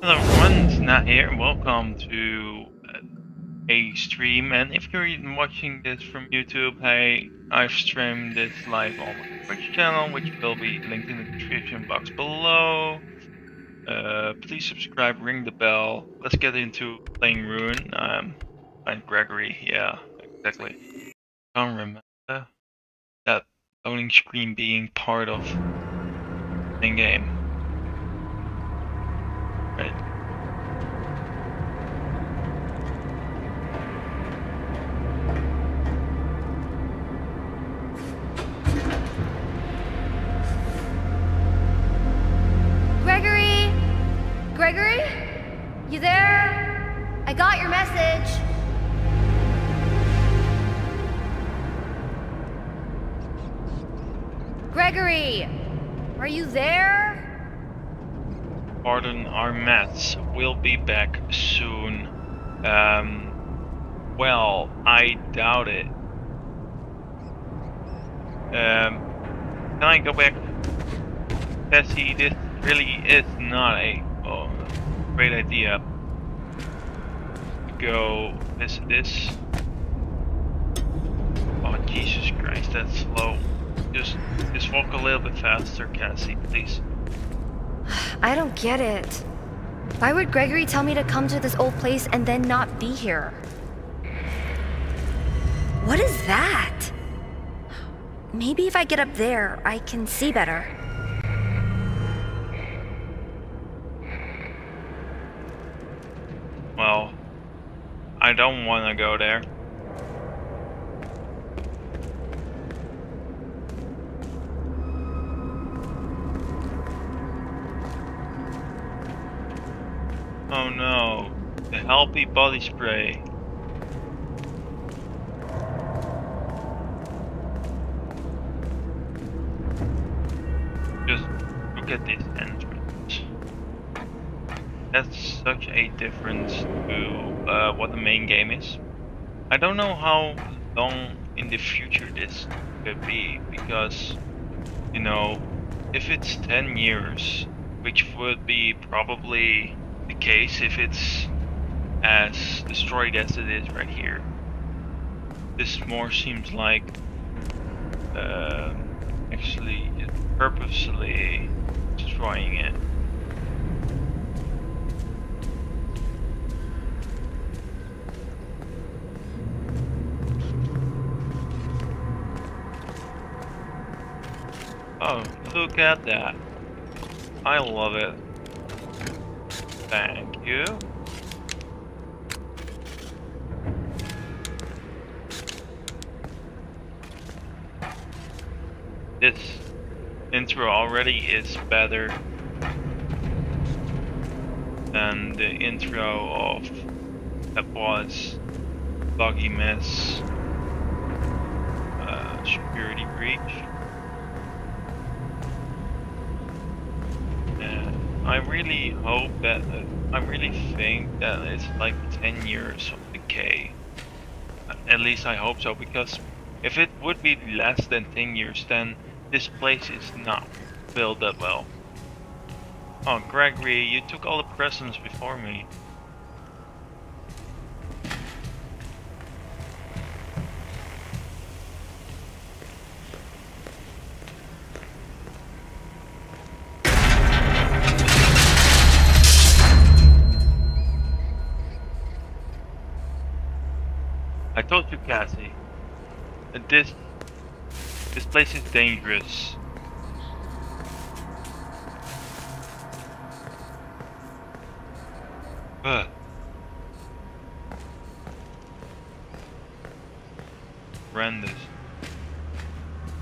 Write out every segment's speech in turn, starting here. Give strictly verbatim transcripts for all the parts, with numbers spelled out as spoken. Hello everyone, Nat here, and welcome to a stream. And if you're even watching this from YouTube, hey, I've streamed this live on my Twitch channel, which will be linked in the description box below. Uh, please subscribe, ring the bell. Let's get into playing Ruin. Um, I'm Gregory, yeah, exactly. I don't remember that loading screen being part of the main game. Right. Gregory? Gregory? You there? I got your message. Gregory, are you there? Pardon our maths, we'll be back soon. Um, well, I doubt it. Um, can I go back? Cassie, this really is not a oh, great idea. Go this, this. Oh, Jesus Christ, that's slow. Just, just walk a little bit faster, Cassie, please. I don't get it. Why would Gregory tell me to come to this old place and then not be here? What is that? Maybe if I get up there, I can see better. Well, I don't want to go there. Oh no, the Helpy body spray. Just look at this entrance. That's such a difference to uh, what the main game is. I don't know how long in the future this could be, because, you know, if it's ten years, which would be probably the case if it's as destroyed as it is right here. This more seems like uh, actually purposely destroying it. Oh, look at that. I love it. Thank you. This intro already is better than the intro of that was Buggy Mess uh, Security Breach. I really hope that, uh, I really think that it's like ten years of decay. At least I hope so, because if it would be less than ten years, then this place is not built that well. Oh, Gregory, you took all the presents before me. I told you, Cassie, that this this place is dangerous. Ugh. Horrendous.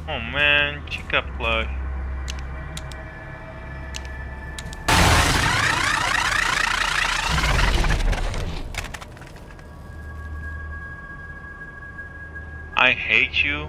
Oh man, Chica plush. I hate you.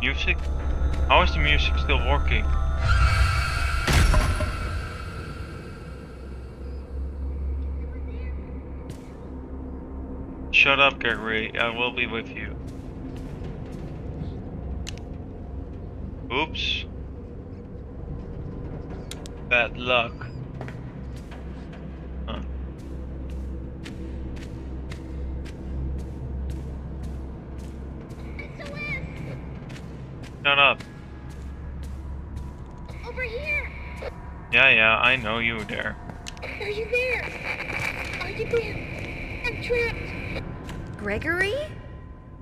Music? How is the music still working? Shut up, Gregory. I will be with you. Oops. Bad luck. Huh. It's a whiff. Shut up. Over here. Yeah, yeah, I know you were there. Are you there? Are you there? I'm trapped. Gregory?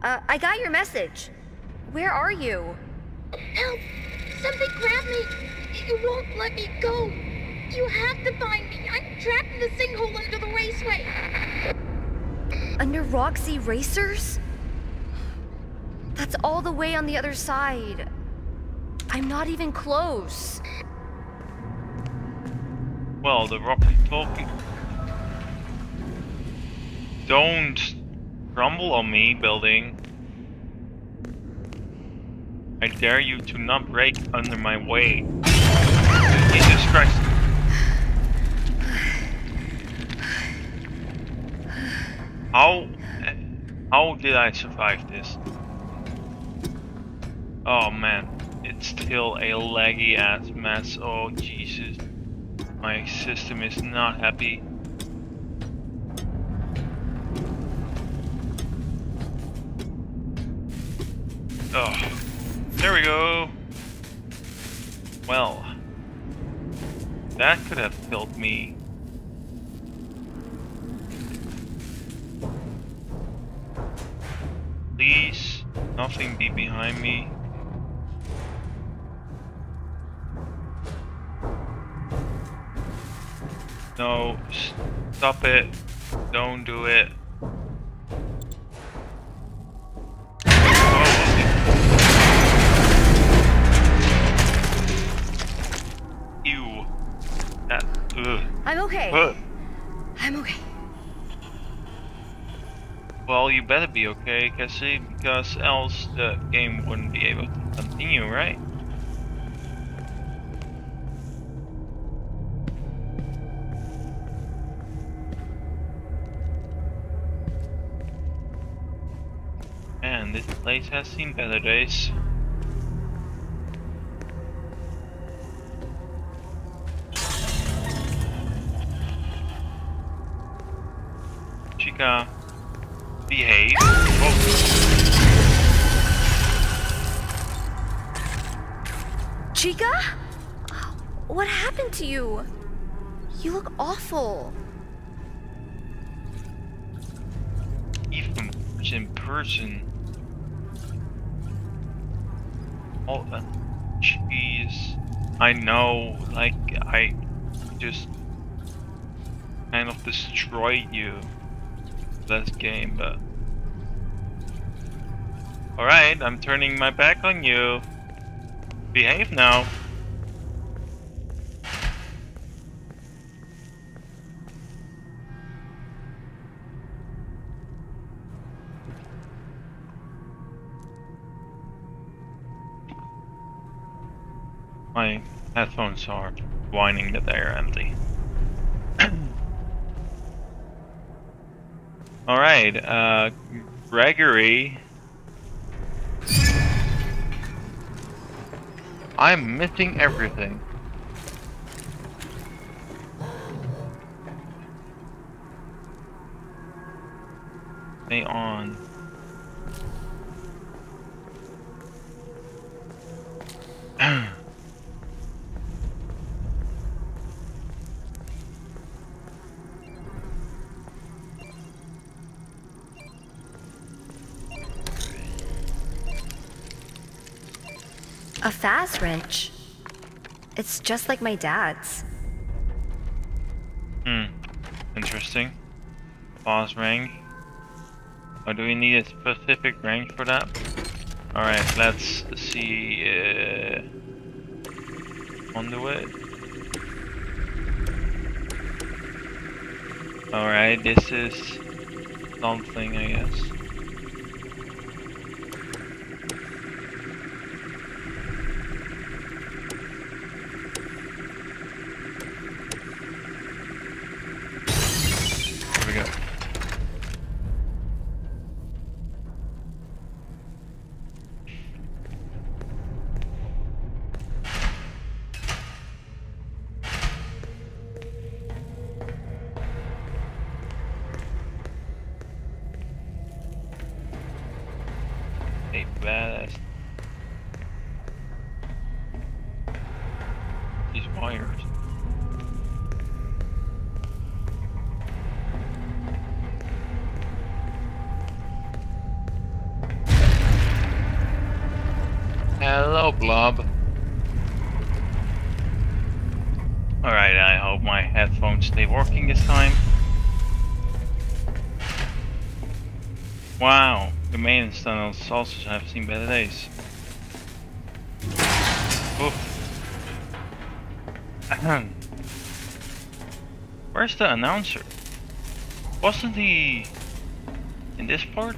Uh, I got your message. Where are you? Help! Something grabbed me! You won't let me go! You have to find me! I'm trapped in the sinkhole under the raceway! Under Roxy Racers? That's all the way on the other side. I'm not even close. Well, the Roxy talking... Don't crumble on me, building. I dare you to not break under my way. Jesus Christ. How... How did I survive this? Oh man. It's still a laggy ass mess. Oh Jesus. My system is not happy. Oh. There we go. Well, that could have killed me. Please, nothing be behind me. No, stop it. Don't do it. I'm okay. Huh. I'm okay. Well, you better be okay, Cassie, because else the game wouldn't be able to continue, right? Man, this place has seen better days. Chica, behave. Whoa. Chica? What happened to you? You look awful. Even in person. Oh, jeez. I know, like, I just kind of destroyed you. Last game, but all right, I'm turning my back on you. Behave now. My headphones are whining that they are empty. All right, uh, Gregory. I'm missing everything. Stay on. A Faz wrench. It's just like my dad's. Hmm. Interesting. Faz wrench. Or do we need a specific wrench for that? All right. Let's see. Uh, on the way. All right. This is something, I guess. badass. These wires. Hello, blob. Alright, I hope my headphones stay working this time. Wow, the maintenance done on sausage, I've seen better days. Oof. Where's the announcer? Wasn't he in this part?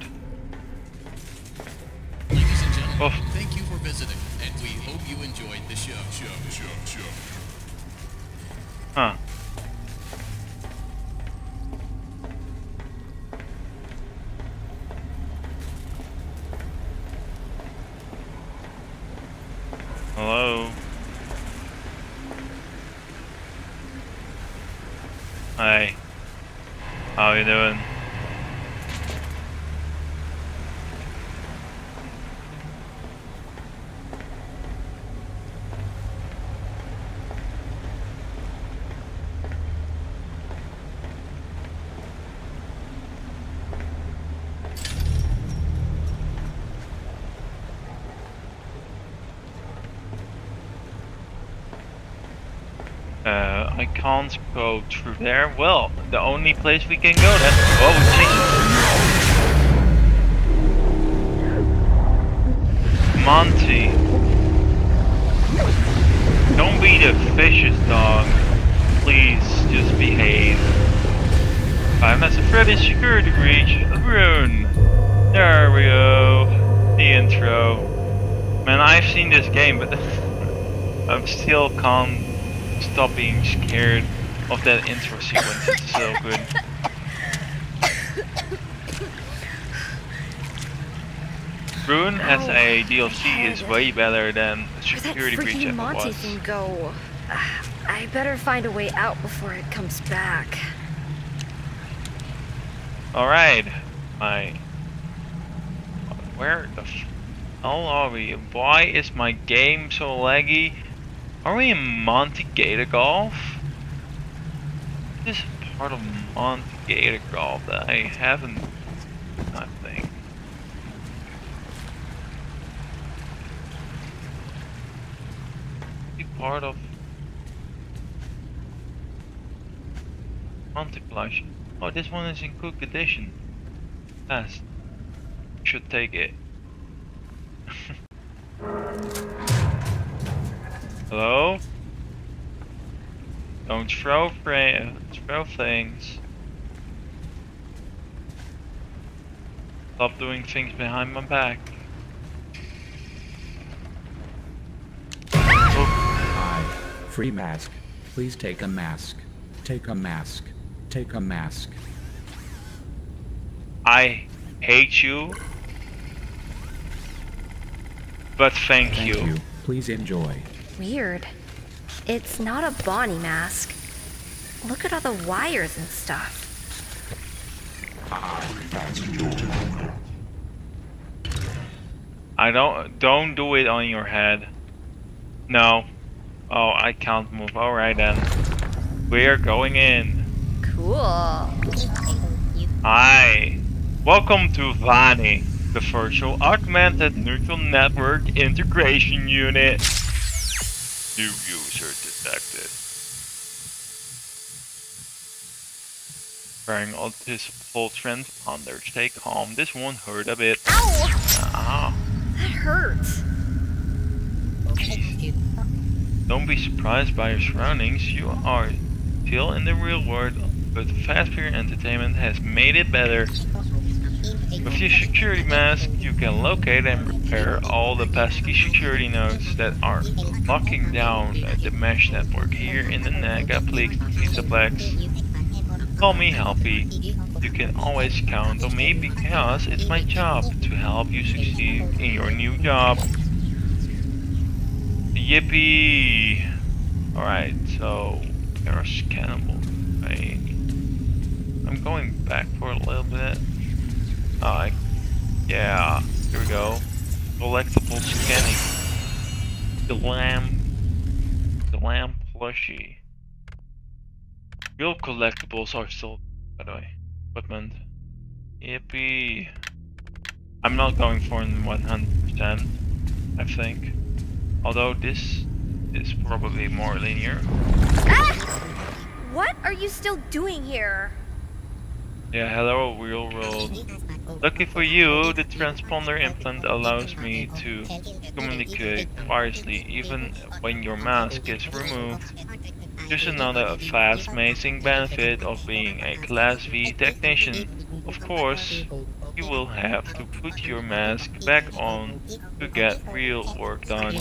Ladies and gentlemen, Oof. thank you for visiting, and we hope you enjoyed the show. show, show, show. Huh. Hello. Hi. How are you doing? Can't go through there. Well, the only place we can go then. Oh, Jesus. Monty. Don't be the vicious dog. Please, just behave. Five Nights At Freddy's security breach. Ruin. There we go. The intro. Man, I've seen this game, but I'm still calm. Stop being scared of that intro sequence, it's so good. Ruin no. as a D L C is way better than Security Breach ever was. Monty can go. Uh, I better find a way out before it comes back. Alright, my... Where the hell are we? Why is my game so laggy? Are we in Monty Gator Golf? This is part of Monty Gator Golf that I haven't. I think. Be part of Markiplier. Oh, this one is in good condition. Yes, should take it. Hello? Don't throw, fra throw things. Stop doing things behind my back. Hi. Free mask. Please take a mask. Take a mask. Take a mask. I hate you. But thank, thank you. you. Please enjoy. Weird. It's not a Bonnie mask. Look at all the wires and stuff. I don't don't do it on your head. No. Oh, I can't move. Alright then. We're going in. Cool. Hi. Welcome to Vanny, the Virtual Augmented Neutral Network Integration Unit. New user detected. Wearing all this full transponders, stay calm. This one hurt a bit. Ow! Ah. That hurts. Jeez. Don't be surprised by your surroundings. You are still in the real world, but Fazbear Entertainment has made it better. With your security mask, you can locate and repair all the pesky security nodes that are locking down the mesh network here in the Nagaplex Pizzaplex. Call me Helpy. You can always count on me because it's my job to help you succeed in your new job. Yippee! Alright, so there's cannibals. Right? I'm going back for a little bit. Uh, yeah, here we go. collectible scanning. The lamp. The lamp plushie. Real collectibles are still, by the way. Equipment. Yippee. I'm not going for one hundred percent, I think. Although this is probably more linear. Ah! What are you still doing here? Yeah, hello, real world. Lucky for you, the transponder implant allows me to communicate wirelessly even when your mask is removed. Just another fast amazing benefit of being a Class V technician. Of course, you will have to put your mask back on to get real work done.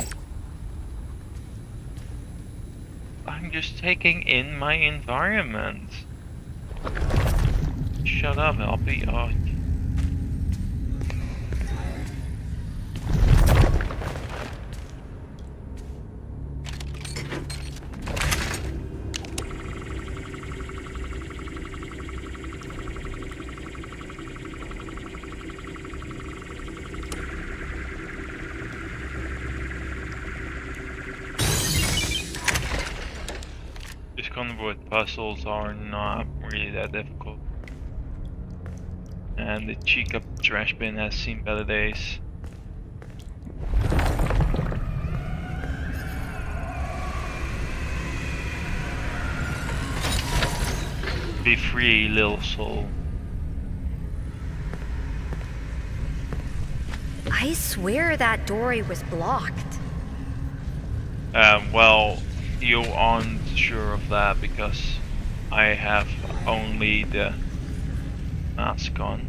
I'm just taking in my environment. Shut up, Helpy. Oh. These convoy puzzles are not really that difficult. And the Chica trash bin has seen better days. Be free, little soul. I swear that doorway was blocked. Um, well, you aren't sure of that because I have only the mask on.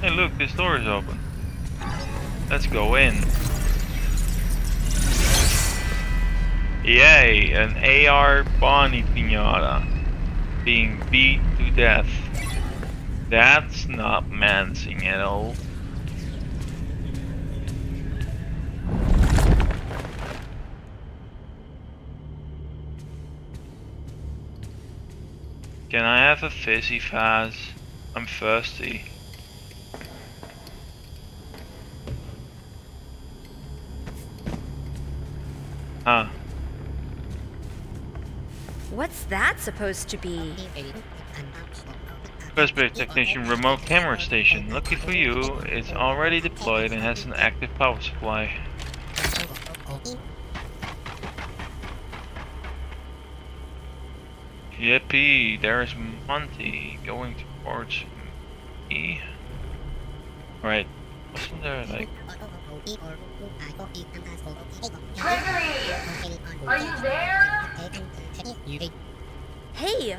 Hey, look, this door is open. Let's go in. Yay, an A R Bonnie Pinata being beat to death. That's not mancing at all. Can I have a fizzy faz? I'm thirsty. Huh. What's that supposed to be? Fazbear Technician Remote Camera Station. Lucky for you, it's already deployed and has an active power supply. Yippee, there is Monty going towards me. Right, wasn't there like... Gregory! Are you there? Hey!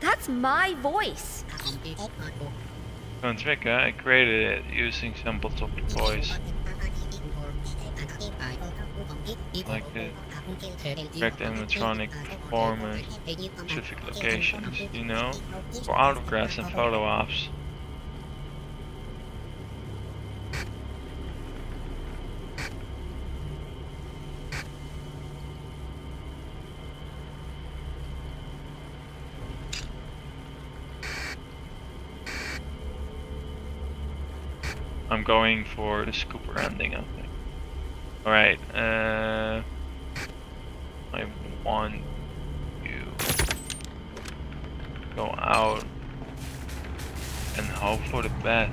That's my voice! Don't trick, I created it using samples of the voice. Like the correct animatronic form and specific locations, you know? For autographs and photo ops. I'm going for the scooper ending, I think. Alright, uh... I want you to go out and hope for the best.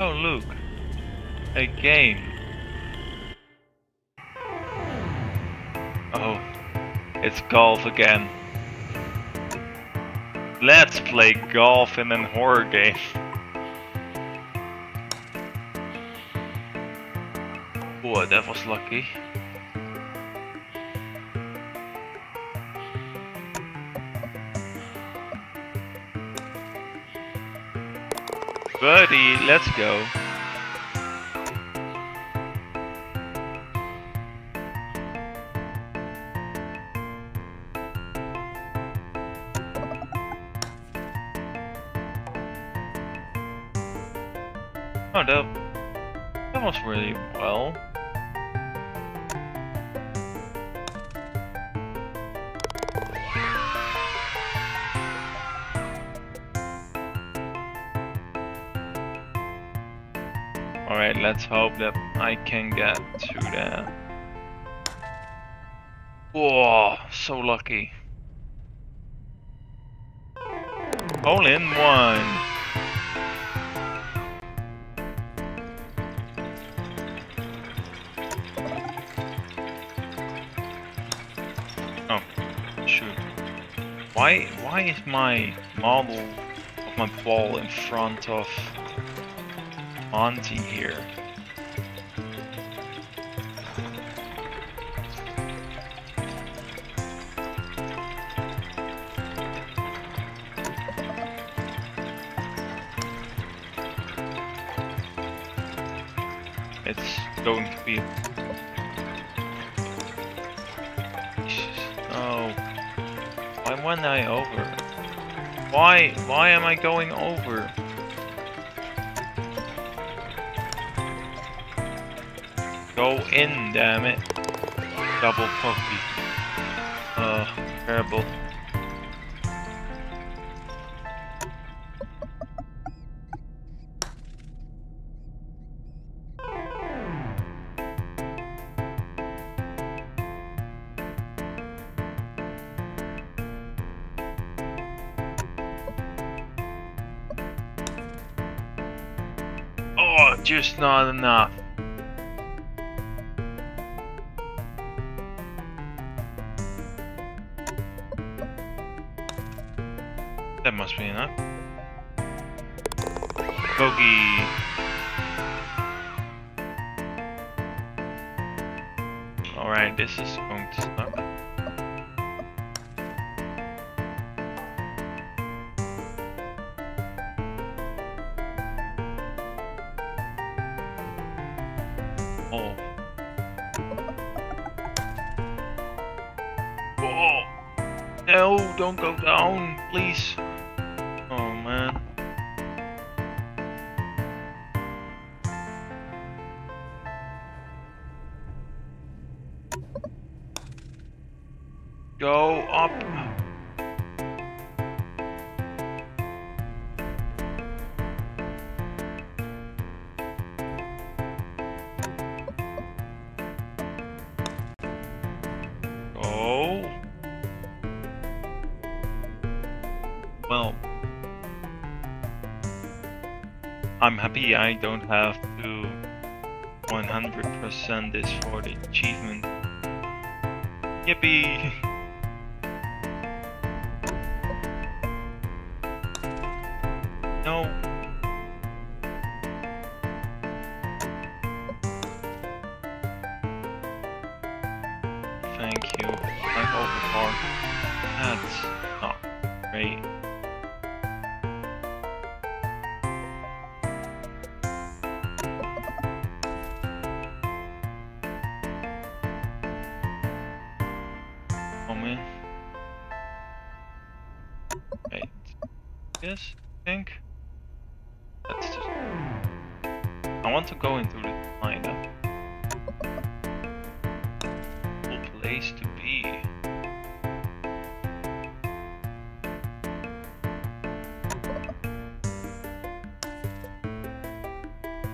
Oh, look! A game! Oh, it's golf again. Let's play golf in an horror game. Boy, that was lucky. Birdie, let's go. Oh, that, that was really well. Alright, let's hope that I can get to there. Whoa, so lucky. All in one. Why, why is my model of my ball in front of Monty here? It's going to be... Why am I over? Why? Why am I going over? Go in, damn it! Double puppy. Uh, terrible. Just not enough. That must be enough. Bogey. Alright, this is going to stop. Don't go down, please. Oh man. Go up. I'm happy I don't have to one hundred percent this for the achievement. Yippee! No. Thank you. I'm overpowered. That's not great. Yes, I think. That's just... I want to go into the miner. Cool place to be.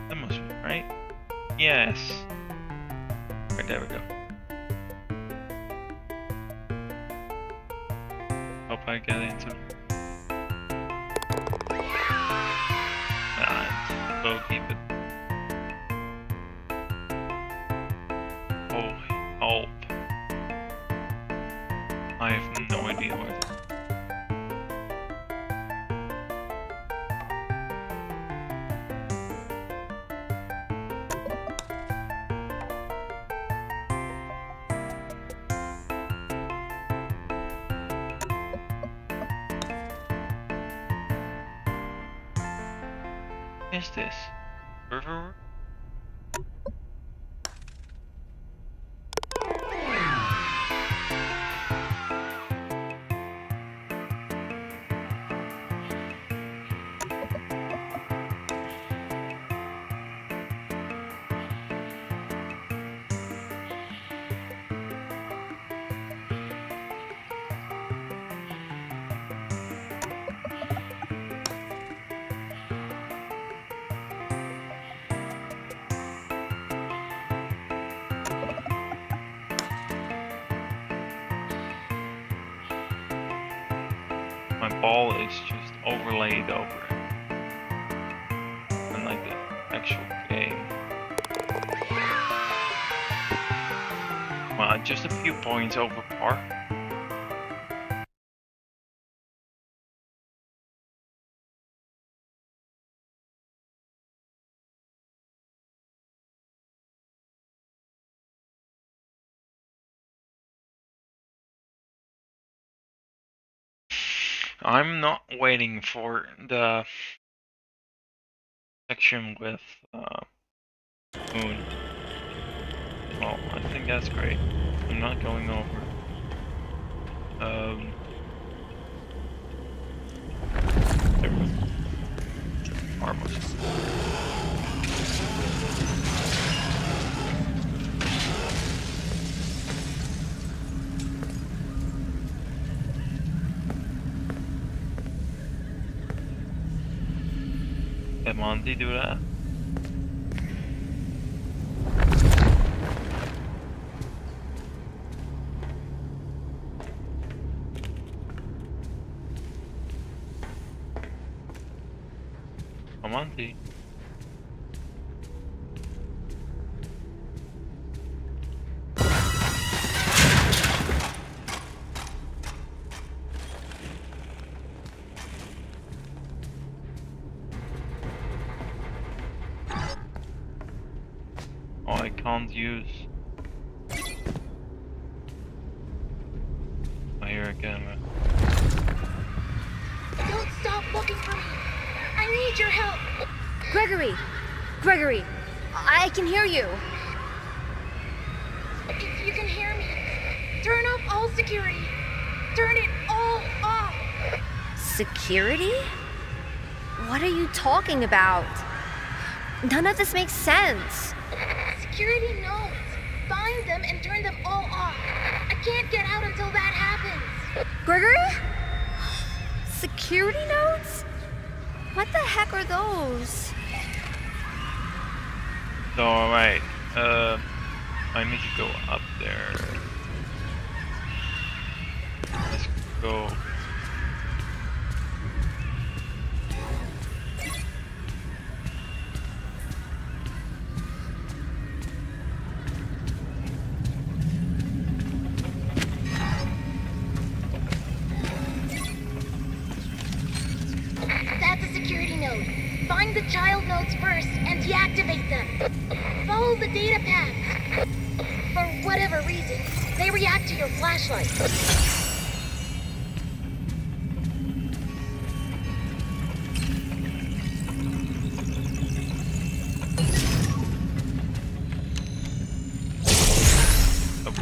That must be right. Yes. Right, there we go. Hope I get into the... Keep it. Oh, help. I have no idea where to... is this? River? My ball is just overlaid over it, unlike the actual game. Well, just a few points over par. I'm not waiting for the section with uh, Moon. Well, I think that's great. I'm not going over. Um, there we go. Almost. Did Monty do that? Oh, Monty. Use I hear a camera. Don't stop looking for me. I need your help. Gregory, Gregory, I can hear you. If you can hear me, turn off all security. Turn it all off. Security? What are you talking about? None of this makes sense. Security knows. Find them and turn them all off. I can't get out until that happens. Gregory? Security notes? What the heck are those? Alright. Uh, I need to go up there. Let's go.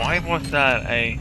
Why was that a...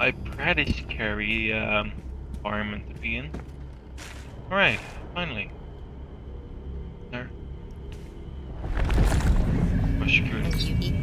a pretty scary um, environment to be in. Alright, finally. There. Much food.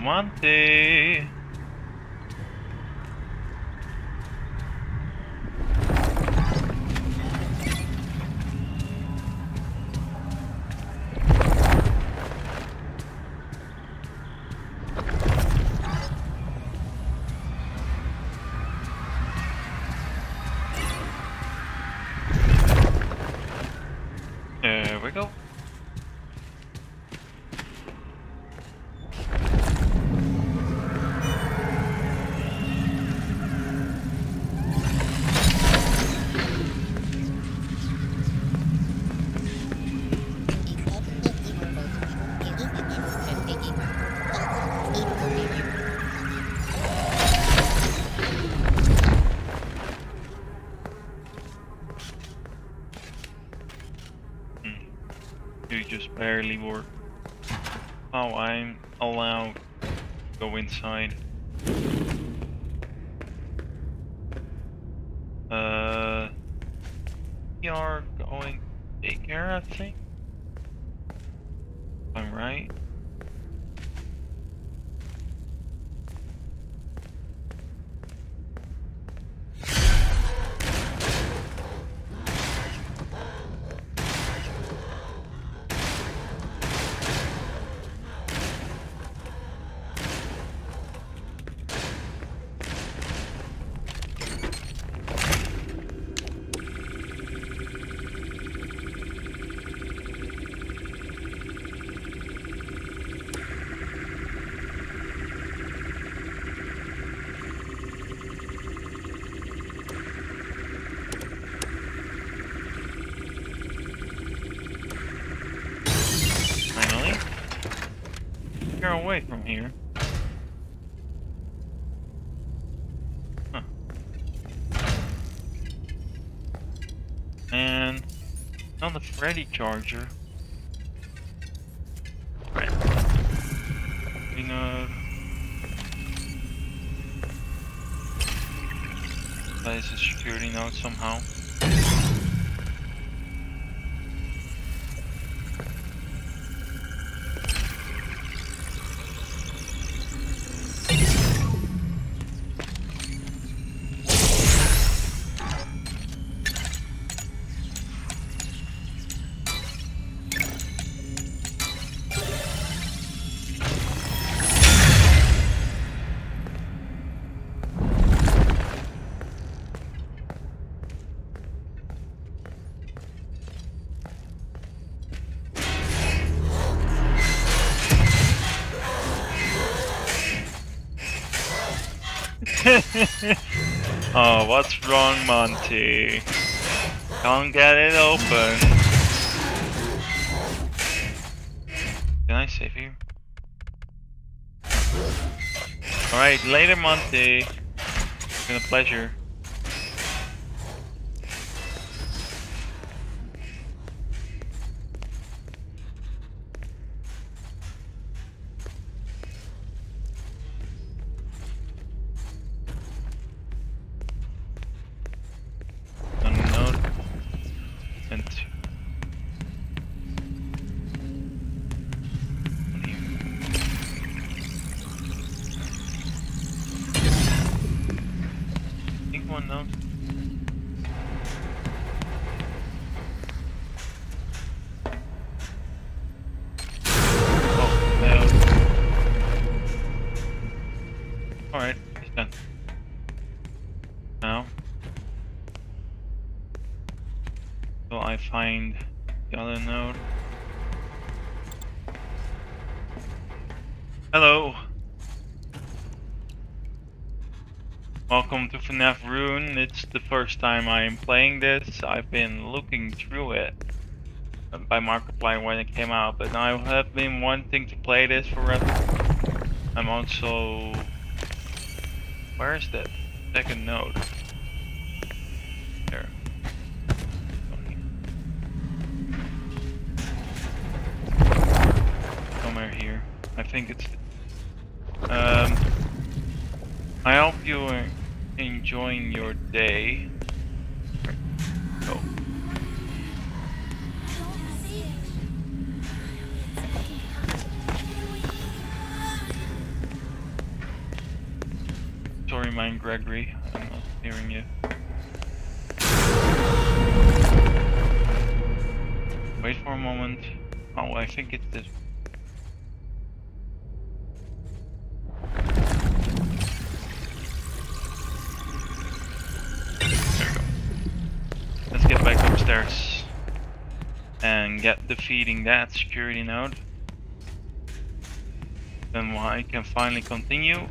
Monty. entirely work. How I'm allowed to go inside. Uh, we are going to take care, I think. I'm right. Away from here. Huh. And another Freddy charger. Right. You know, that is a security note somehow. Oh, what's wrong, Monty? Don't get it open. Can I save here? Alright, later, Monty. It's been a pleasure. Find the other node. Hello. Welcome to F NAF Ruin. It's the first time I am playing this. I've been looking through it by Markiplier when it came out, but I have been wanting to play this forever. I'm also... Where is that second node? I think it's um I hope you're enjoying your day. Go. Sorry, mine Gregory, I'm not hearing you. Wait for a moment. Oh, I think it's this. And get defeating that security node. Then I can finally continue.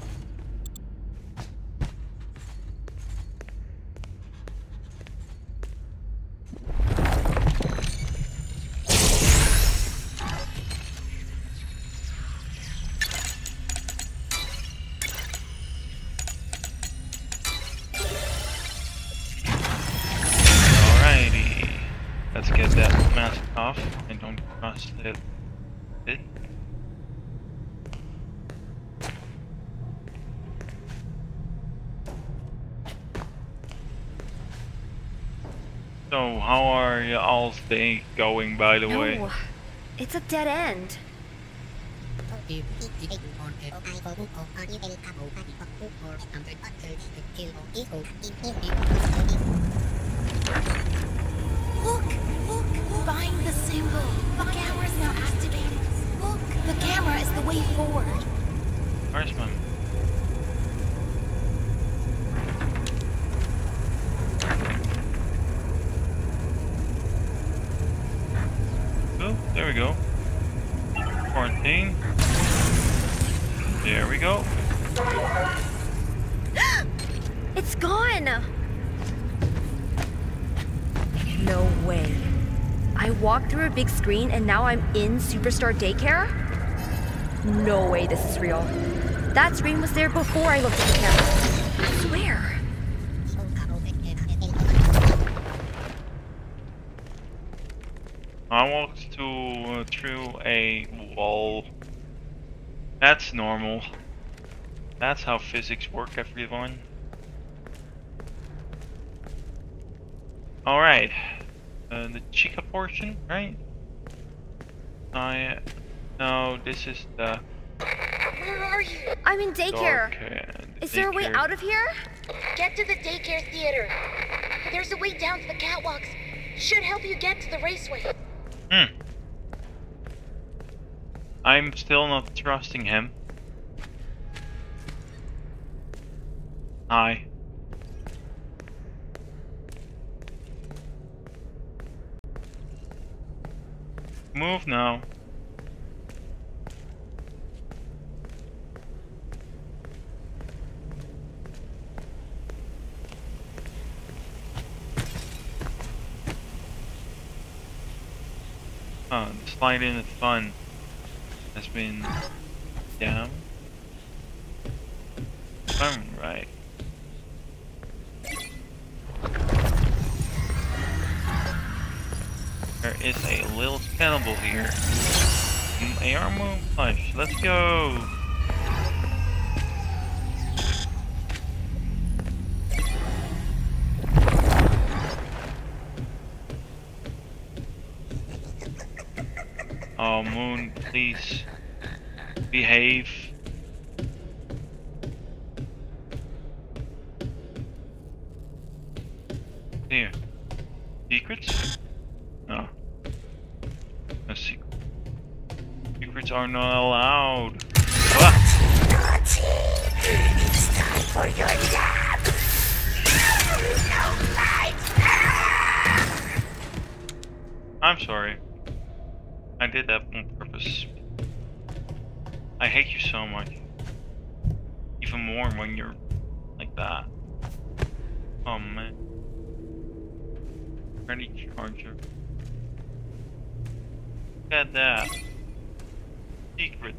Let's get that mask off. I don't trust it Good. So, how are y'all's day going, by the no, way? It's a dead end. Look! Look! Find the symbol! The camera's now activated! Look! The camera is the way forward! Horseman. Oh, there we go. Quarantine. There we go. It's gone! No way. I walked through a big screen and now I'm in Superstar Daycare? No way this is real. That screen was there before I looked at the camera. I swear. I walked to, uh, through a wall. That's normal. That's how physics work, everyone. Alright, uh, the Chica portion, right? I, no, this is the... Where are you? I'm in daycare. Daycare. Is there a way out of here? Get to the daycare theater. There's a way down to the catwalks. Should help you get to the raceway. Hmm. I'm still not trusting him. Hi. Move now. Oh, the slide in the fun has been down. Fun, right. There is a little cannibal here. A R move punch. Let's go. Oh, Moon, please behave. Here, secrets. No. No secret. Secrets are not allowed. What? Naughty! It's time for your nap! No, no lights! Ah! I'm sorry. I did that on purpose. I hate you so much. Even more when you're like that. Oh man. Freddy Charger. Look at that. Secret.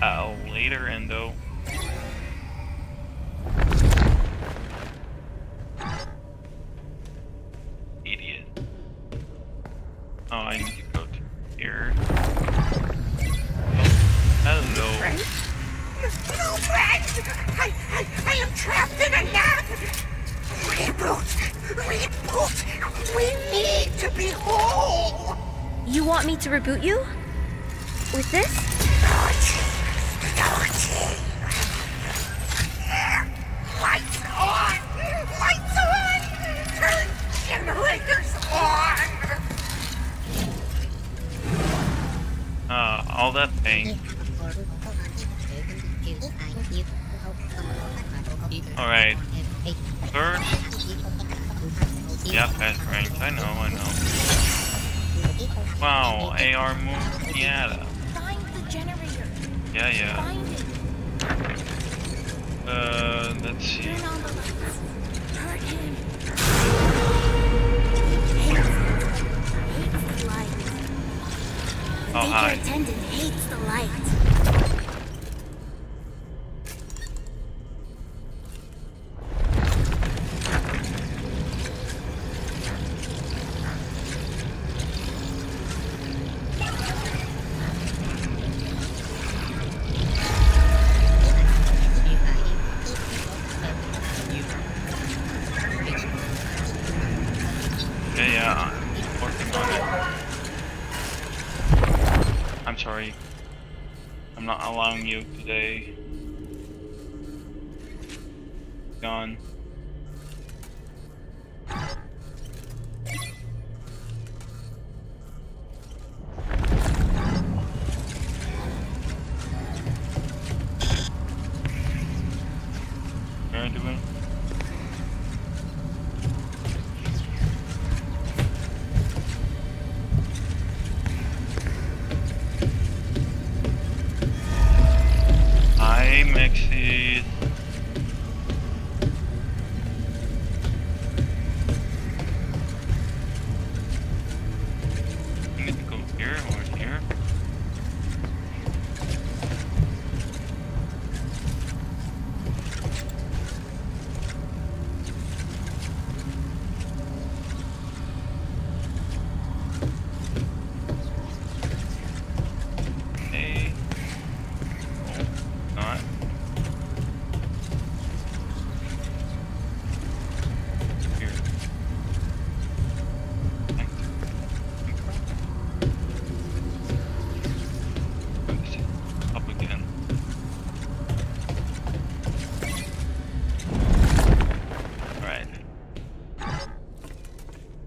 Oh, later, Endo. Idiot. Oh, I need to go to here. Oh, hello. Right? No friends! I, I, I am trapped in a nap! Reboot! Reboot! We need to be whole! You want me to reboot you? With this? Naughty! Naughty! Lights on! Lights on! Turn generators on! Uh, all that pain. Alright, first, yeah, fast range, I know, I know. Wow, A R move, yeah. Find the generator. Yeah, yeah. Uh, let's see. Turn on the lights. Hurt him. Hates the light. Oh, hi. The attendant hates the light. Yeah, yeah, I'm working on it. I'm sorry. I'm not allowing you today. Gone. Where do we? Hi, Maxis. I need to go here or here.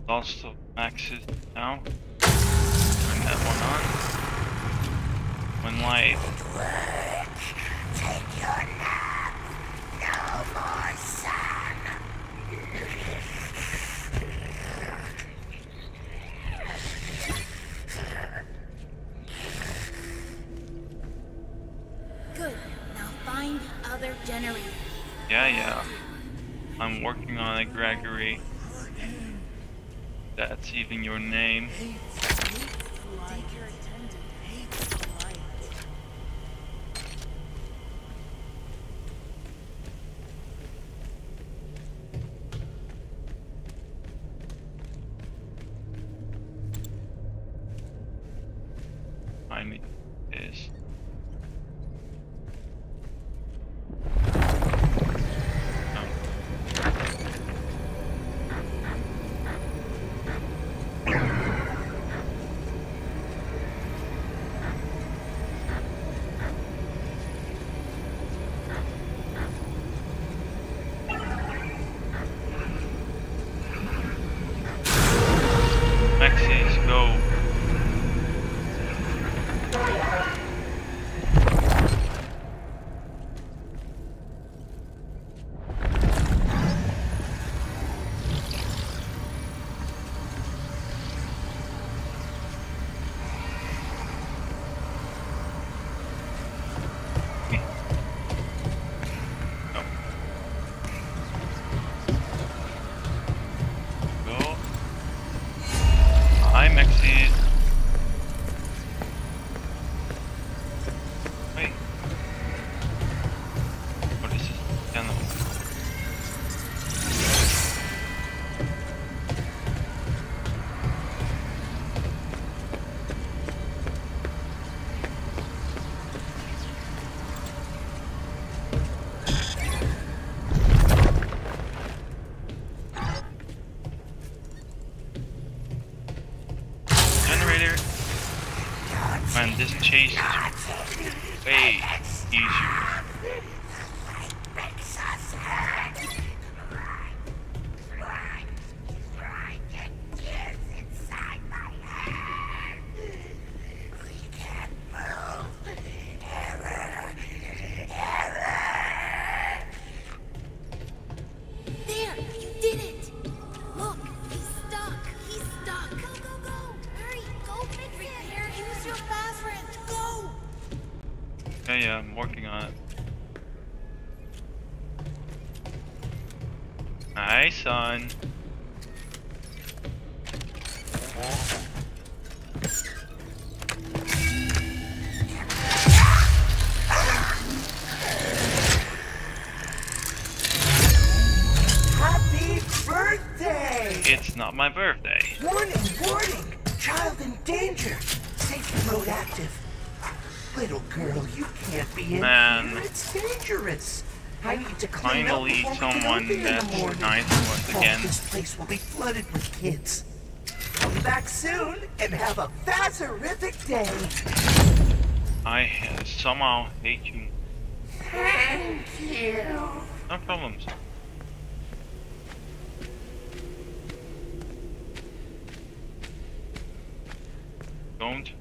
Also, Maxis now. Turn that one on. One light. Witch, take your nap. No more sun. Good. Now find the other generator. Yeah, yeah. I'm working on it, Gregory. That's even your name. I need this. And this chase is way easier. Yeah, I'm working on it. Hi, son. Happy birthday! It's not my birthday. Warning, warning! Child in danger. Safety mode active. Little girl, you can't be in Man. Here. It's dangerous. I need to clean Finally, up someone that's nice once again. This place will be flooded with kids. back soon and have a fazerific day. I uh, somehow hate you. Thank you. No problems. Don't.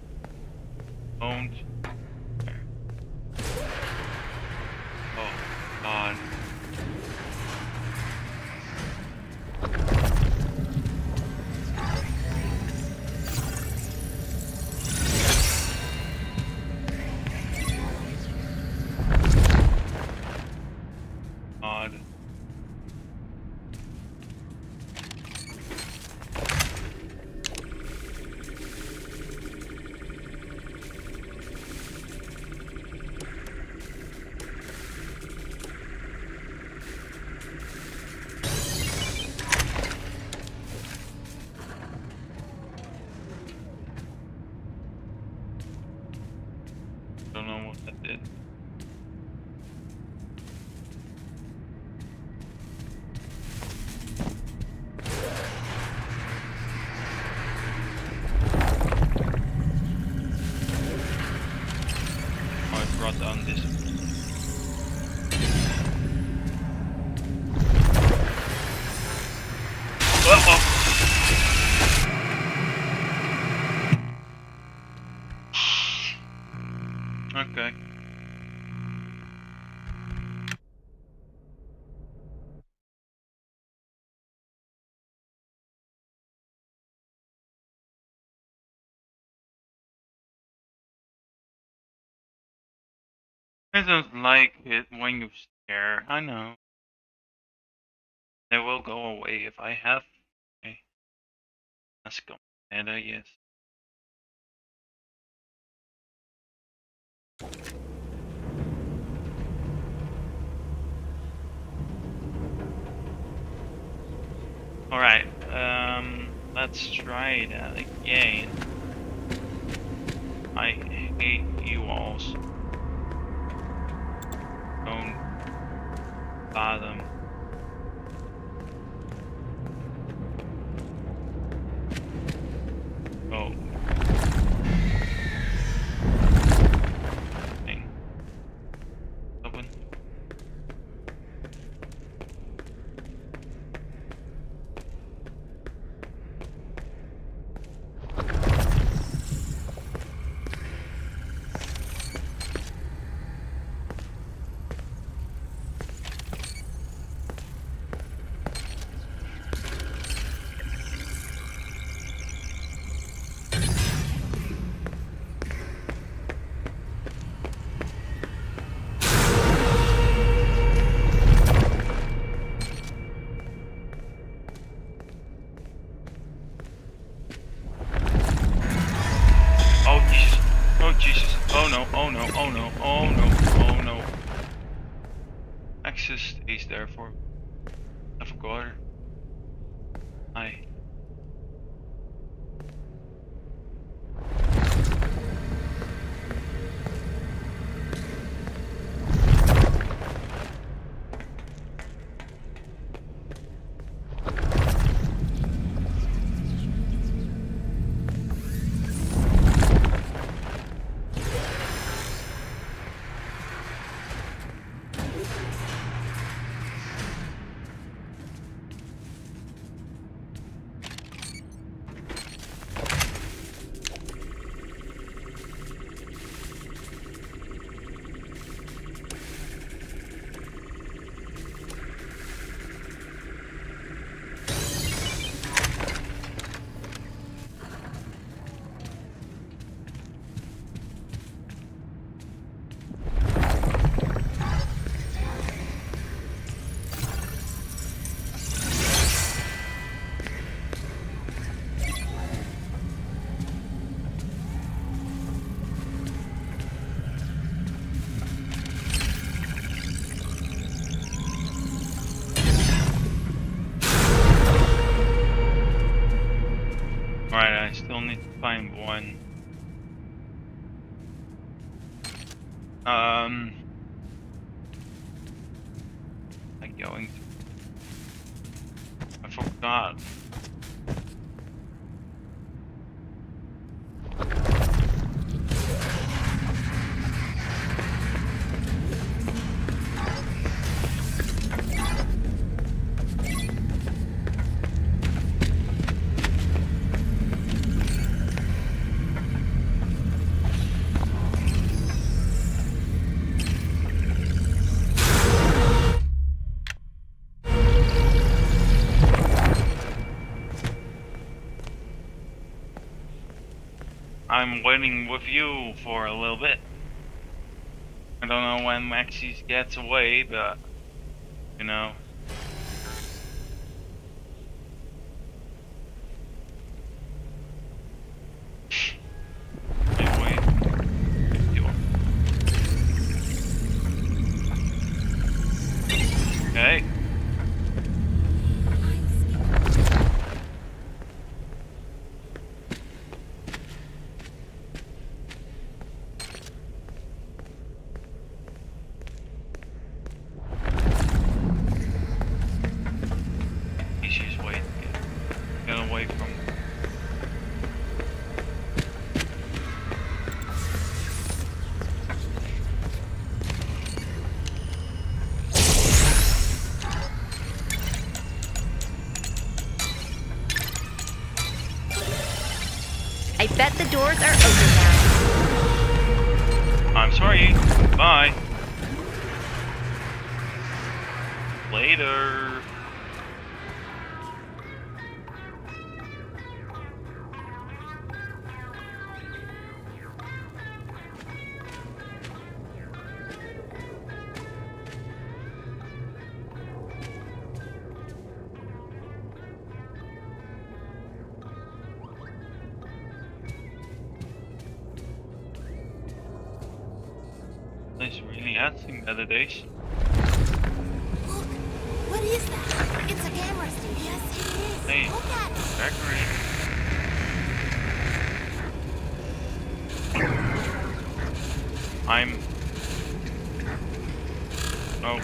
Don't. Oh, God. I don't like it when you stare. I know. They will go away if I have. Okay. Let's go. And I guess. Alright. Um, let's try that again. I hate you all. Don't bother them. Oh. Dang. Open. Find one. Um, I'm going to. I forgot. I'm waiting with you for a little bit. I don't know when Maxis gets away, but, you know. Okay. Bet the doors are open now. I'm sorry. Bye. Later. Other days. Look, what is that? It's a camera station. Yes, it is. Hey, look at it. Gregory. I'm. Oh.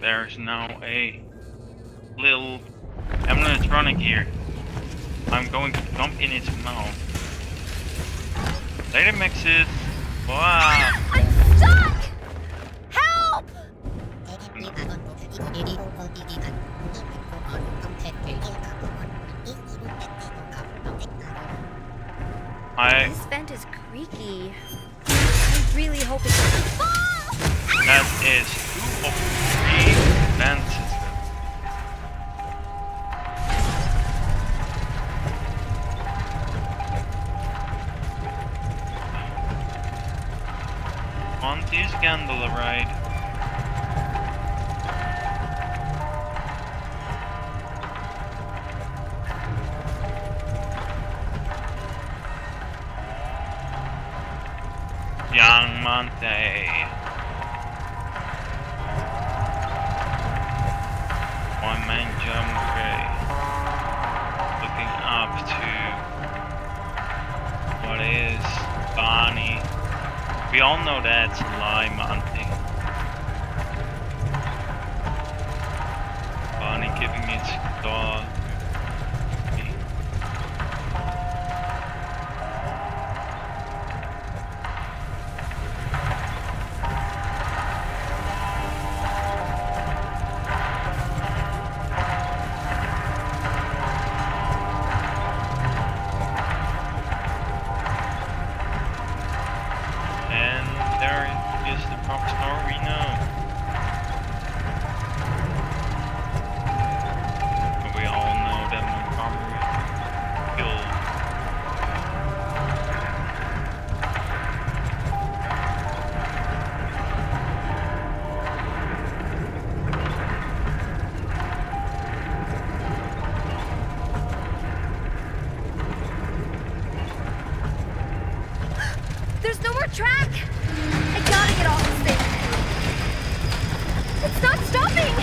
There's now a little animatronic here. I'm going to jump in its mouth. Later, Maxis. Wow. I'm stuck! Help! I... This vent is creaky. I really hope it's... That is two of three vent systems. Monty's gondola ride. Young Monty. Looking up to what is Bonnie. We all know that's a lie, Monty. Bonnie giving its dog. Is the proper track. I gotta get off this thing. It's not stopping.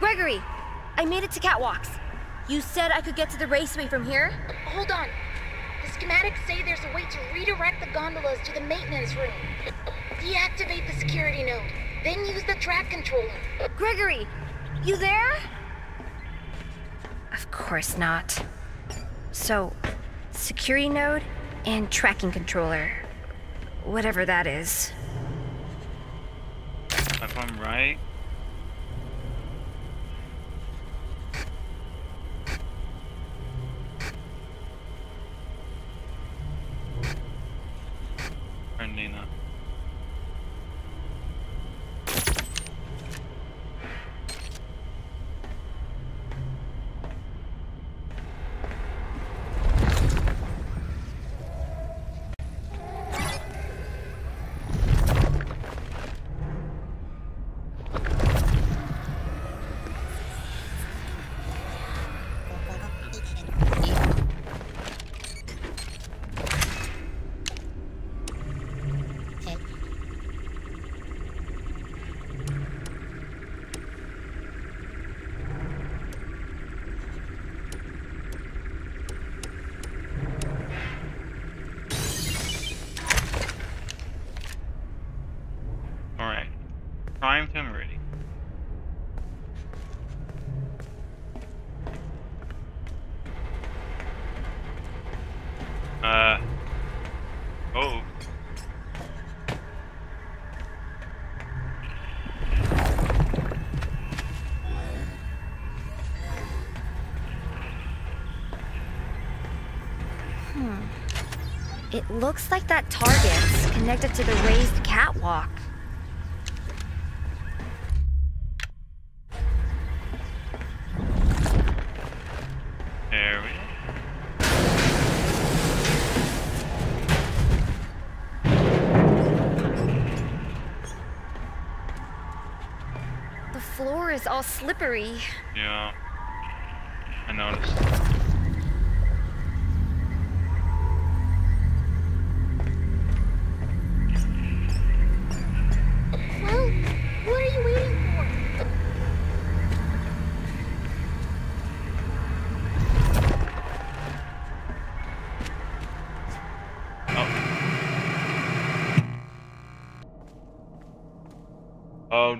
Gregory, I made it to catwalks. You said I could get to the raceway from here? Hold on. The schematics say there's a way to redirect the gondolas to the maintenance room. Deactivate the security node, then use the track controller. Gregory, you there? Of course not. So, security node and tracking controller. Whatever that is. If I'm right... It looks like that target's connected to the raised catwalk. There we go. The floor is all slippery. Yeah, I noticed.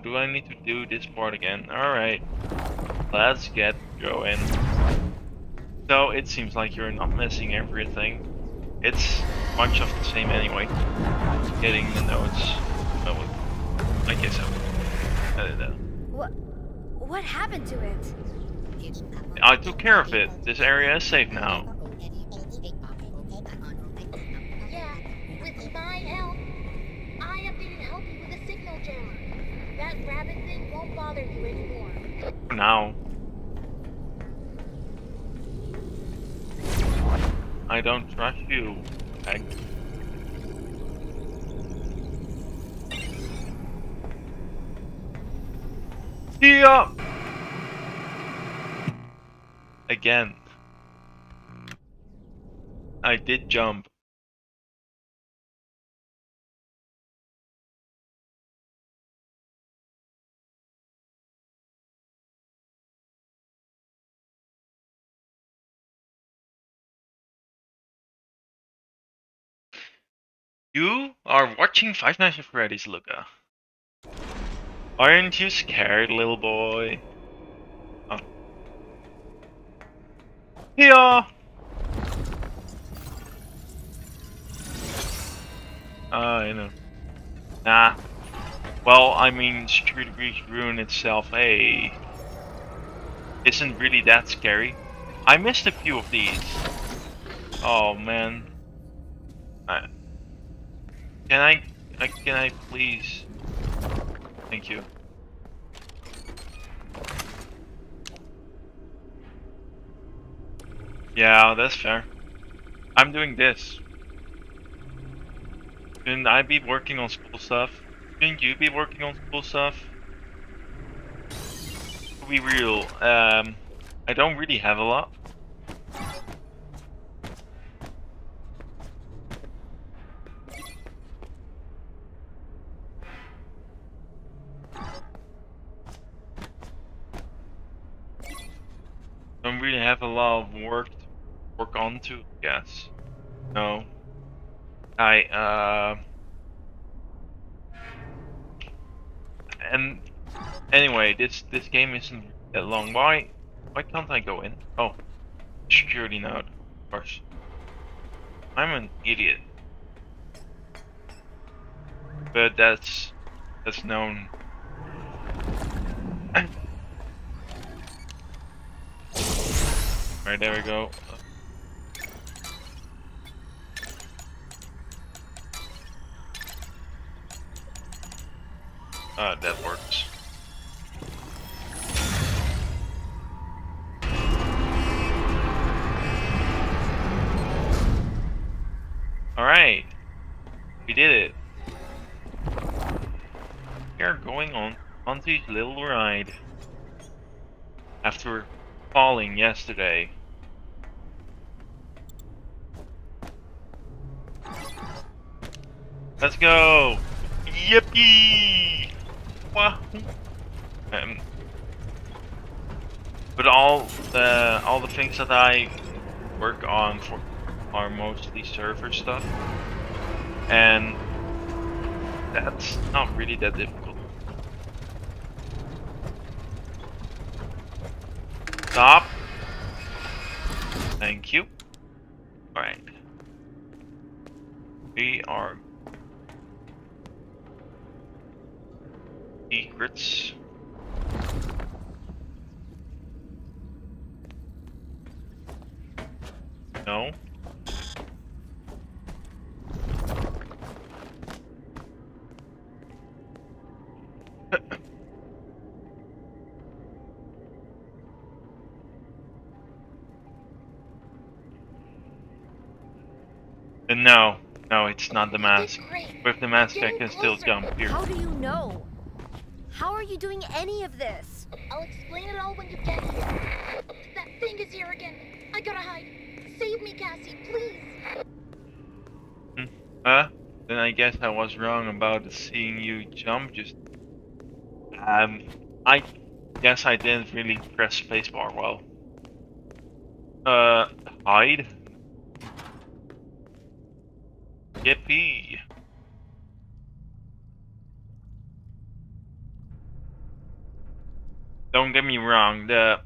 Do I need to do this part again? Alright, let's get going. So it seems like you're not missing everything. It's much of the same anyway. Hitting the notes. Oh, I guess I will edit that. What, what happened to it? I took care of it. This area is safe now. Yeah, with my help, I updated Helpy with a signal jammer. That rabbit thing won't bother you anymore. For now. I don't trust you. I... See ya! Again. I did jump. You are watching Five Nights at Freddy's, Luca. Aren't you scared, little boy? Oh. Here! Ah, uh, you know. Nah. Well, I mean, Street Greek Ruin itself, hey. Isn't really that scary. I missed a few of these. Oh, man. I Can I, uh, can I please? Thank you. Yeah, that's fair. I'm doing this. Shouldn't I be working on school stuff? Shouldn't you be working on school stuff? To be real, um, I don't really have a lot. Don't really have a lot of work to work on to, I guess. No. I, uh... And... Anyway, this this game isn't that long. Why? Why can't I go in? Oh. Security node. Of course. I'm an idiot. But that's... That's known. Alright, there we go. Uh, that works. Alright. We did it. We are going on Monty's little ride. After falling yesterday. Let's go! Yippee! Wow. Um, but all the all the things that I work on for are mostly server stuff, and that's not really that difficult. Stop. Thank you. All right. We are. Secrets. No. And no, no, it's not the mask. With the mask, I can still jump here. How do you know? How are you doing any of this? I'll explain it all when you get here. That thing is here again. I gotta hide. Save me, Cassie, please. Huh? Then I guess I was wrong about seeing you jump. Just um, I guess I didn't really press spacebar well. Uh, hide. Yippee. Don't get me wrong, the...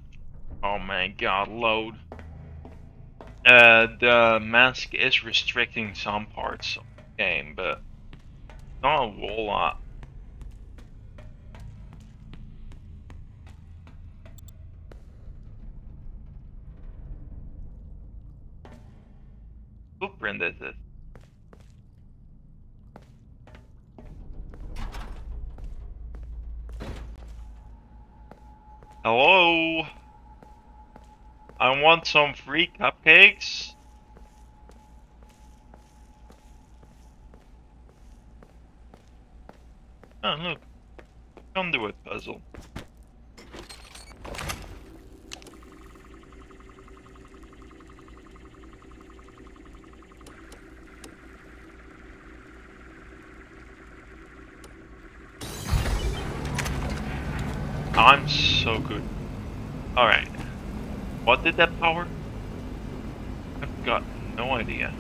Oh my god, load. Uh, the mask is restricting some parts of the game, but... Not a whole lot. Who printed it? Hello? I want some free cupcakes? Oh look, conduit puzzle. I'm so good. Alright. What did that power? I've got no idea.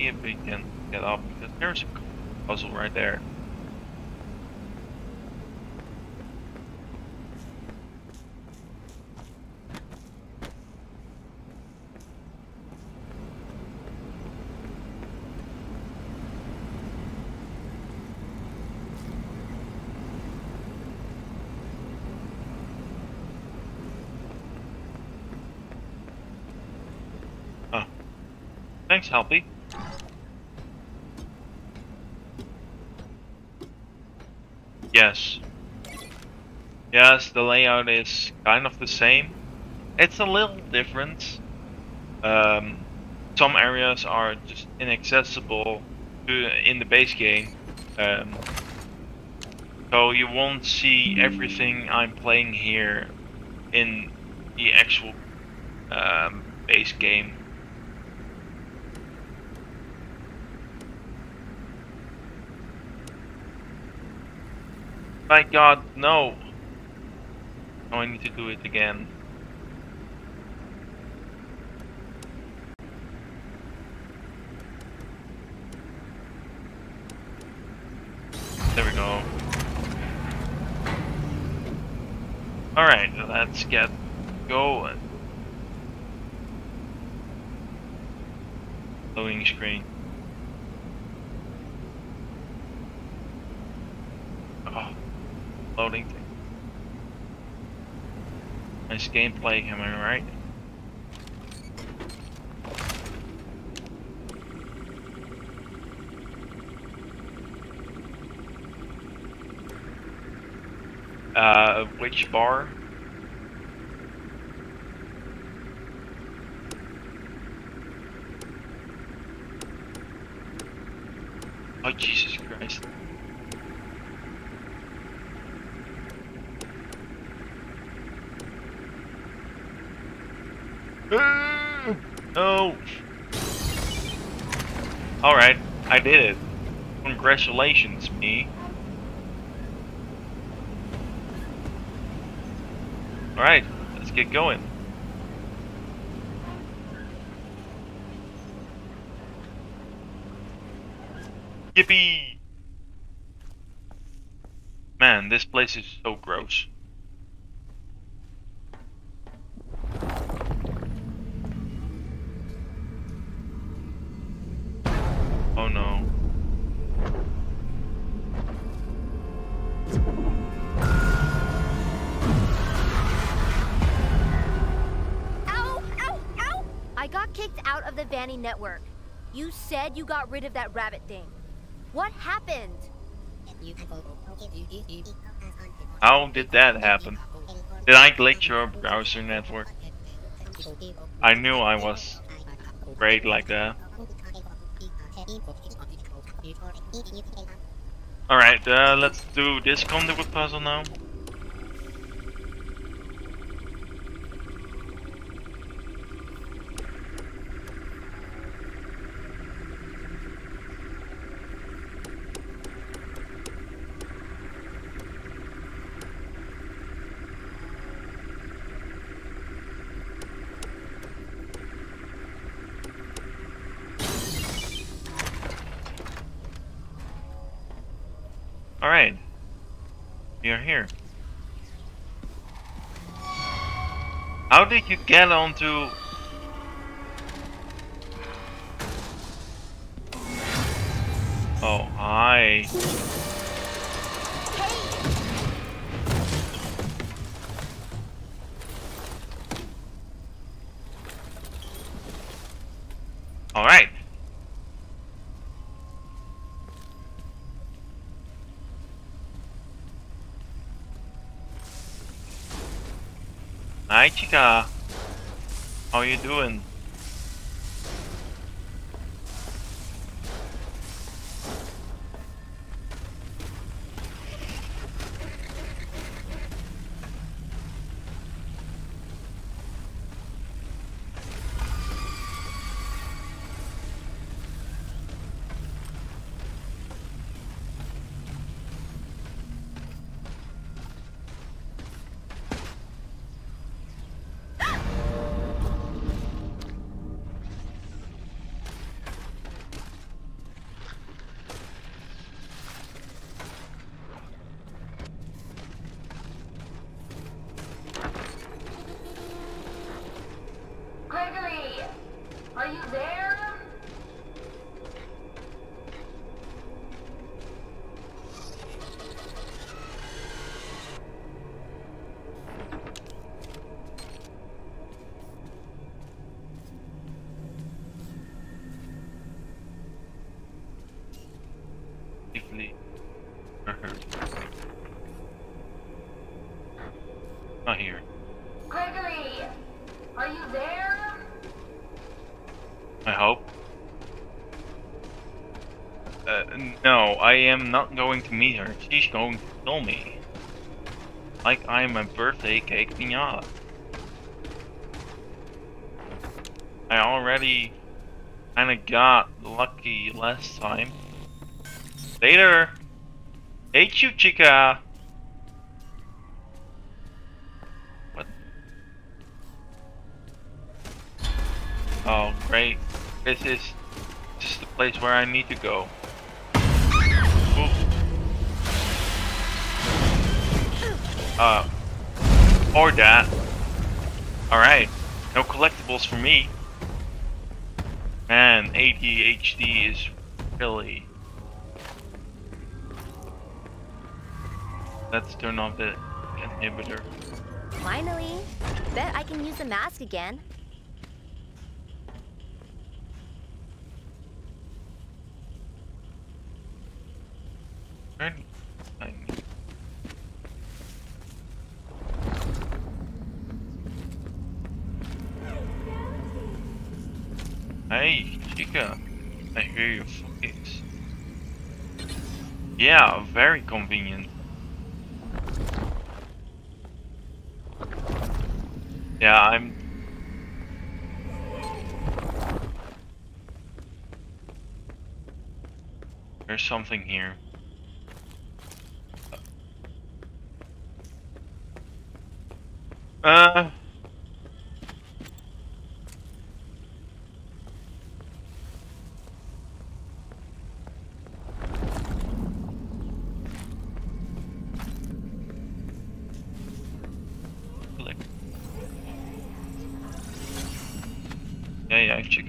If we can get up, because there's a puzzle right there. Thanks, Helpy. Yes. Yes, the layout is kind of the same. It's a little different. Um, some areas are just inaccessible to, in the base game. Um, so you won't see everything I'm playing here in the actual um, base game. My God, no! Oh, I need to do it again. There we go. Alright, let's get going. Loading screen. Oh, loading thing. Nice gameplay, am I right? Uh, which bar? Oh, Jesus Christ. No! Alright, I did it. Congratulations, me. Alright, let's get going. Yippee! Man, this place is so gross. Oh no. Kicked out of the Vanny network. You said you got rid of that rabbit thing. What happened? How did that happen? Did I glitch your browser network? I knew I was great like that. Alright, uh, let's do this conduit puzzle now. Alright, we are here. How did you get onto... Oh, hi. Alright. Hi Chica, how you doing? I hope. Uh, no, I am not going to meet her. She's going to kill me. Like I'm a birthday cake piñata. I already kinda got lucky last time. Later! Hate you, Chica! What? Oh, great. This is just the place where I need to go. Uh, or that. Alright, no collectibles for me. Man, A D H D is really... Let's turn off the inhibitor. Finally! Bet I can use the mask again. Where do I need? Hey, Chica, I hear your voice. Yeah, very convenient. Yeah, I'm... There's something here. Uh...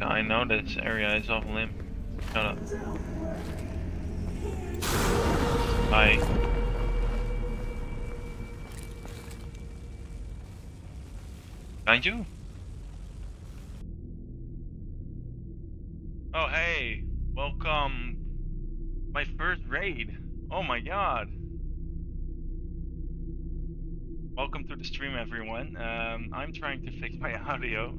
I know this area is off limb. Shut up. Bye. Find you? Oh hey, welcome. My first raid. Oh my god. Welcome to the stream, everyone. Um, I'm trying to fix my audio.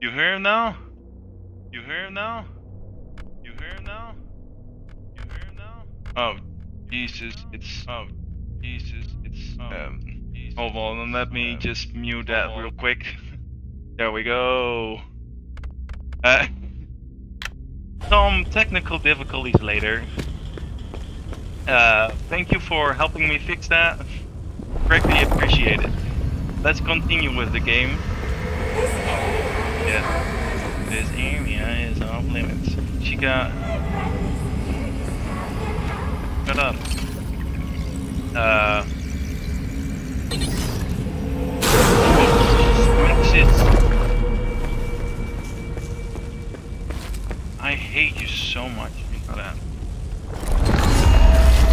You hear him now? You hear him now? You hear him now? You hear him now? Oh, Jesus, it's... Oh, Jesus, it's... Oh, um, Jesus, hold on, let me um, just mute that on. Real quick. There we go. Uh, some technical difficulties later. Uh, thank you for helping me fix that. Greatly appreciate it. Let's continue with the game. Yeah. This area is off limits. Chica, shut up. Uh. Maxis. I hate you so much. Stop.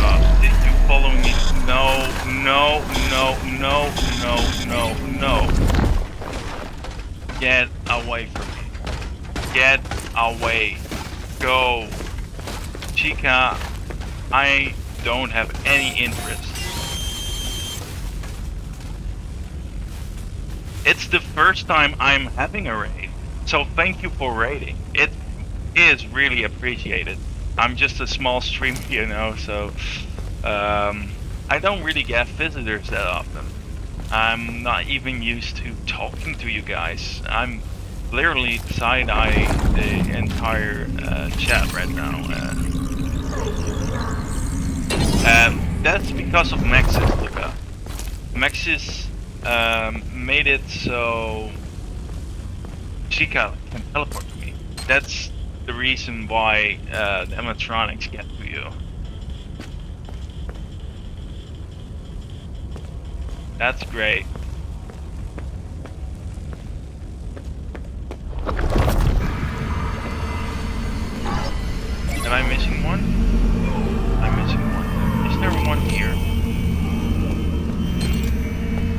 Uh, did you follow me? No, no, no, no, no, no, no. Get away from me. Get away. Go. Chica, I don't have any interest. It's the first time I'm having a raid, so thank you for raiding. It is really appreciated. I'm just a small stream, you know, so um, I don't really get visitors that often. I'm not even used to talking to you guys. I'm literally side-eyeing the entire uh, chat right now. Uh, um, that's because of Maxis, Luca. Maxis um, made it so Chica can teleport to me. That's the reason why uh, the animatronics get to you. That's great. Am I missing one? I'm missing one. Is there one here?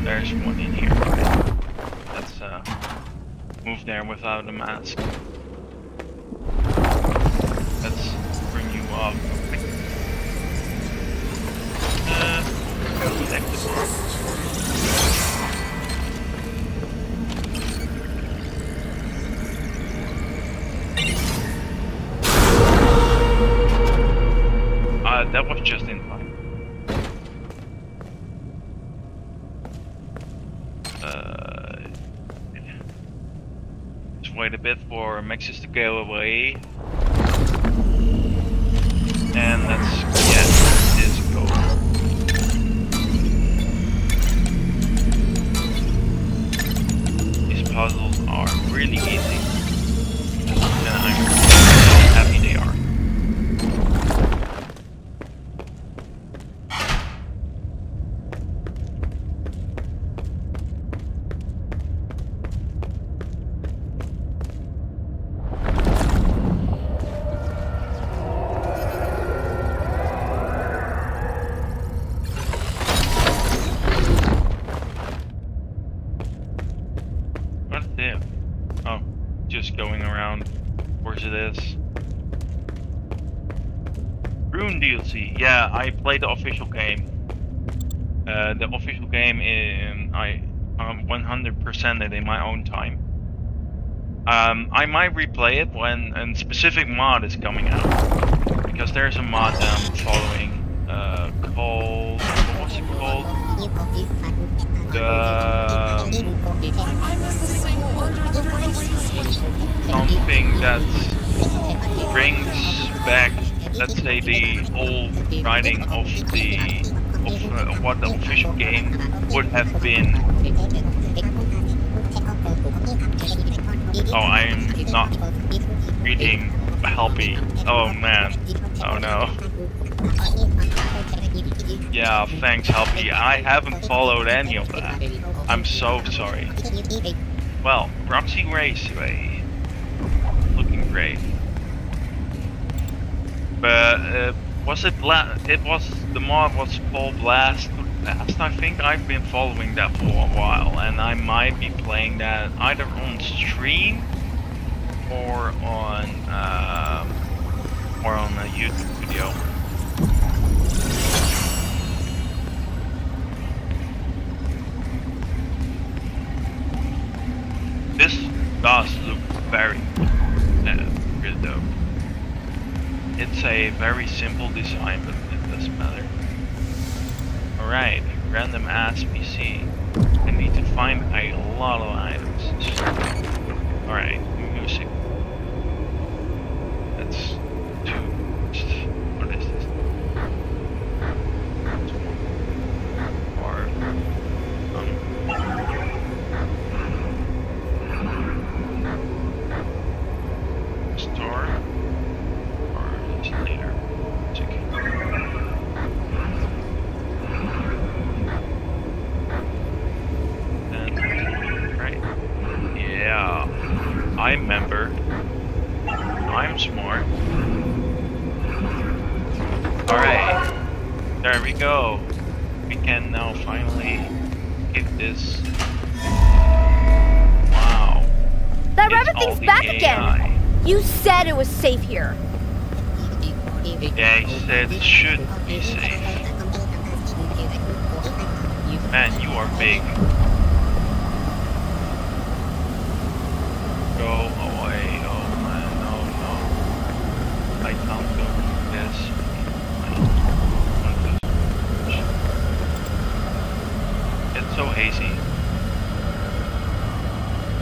There's one in here. Right. Let's uh, move there without a mask. Uh, that was just in time. Uh, just wait a bit for Maxis to go away. And let's get this going. Puzzles are really easy, and I'm happy they are. Yeah, I played the official game. Uh, the official game, in, I um, one hundred percent it in my own time. Um, I might replay it when a specific mod is coming out, because there's a mod that I'm following uh, called. What was it called? The something that brings back, let's say, the old writing of the of uh, what the official game would have been. Oh, I'm not reading Helpy. Oh man. Oh no. Yeah, thanks Helpy. I haven't followed any of that. I'm so sorry. Well, Roxy Raceway. Looking great. But uh, was it bla it was the mod was called Blast to the Past, I think. I've been following that for a while, and I might be playing that either on stream or on um, or on a YouTube video. This does look very uh, good though. It's a very simple design, but it doesn't matter. Alright, random ass P C. I need to find a lot of items. Alright, music. Let's do... What is this? Or... Um, store. Later. Okay. And right. Yeah. I remember. I'm smart. Alright. There we go. We can now finally get this. Wow. That rabbit thing's back again! You said it was safe here. Yeah, he said it should be safe. Man, you are big. Go away, oh man, oh no. I can't go through this. It's so hazy.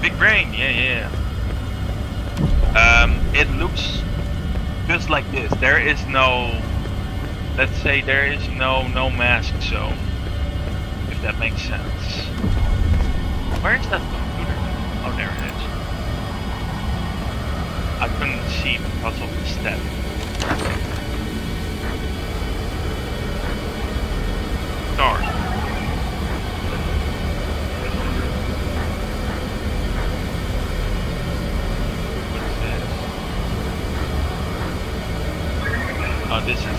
Big brain, yeah, yeah. Um, it looks just like this. There is no, let's say there is no no mask zone, if that makes sense. Where is that computer? Oh, there it is. I couldn't see because of the step. Darn. Oh, this is the...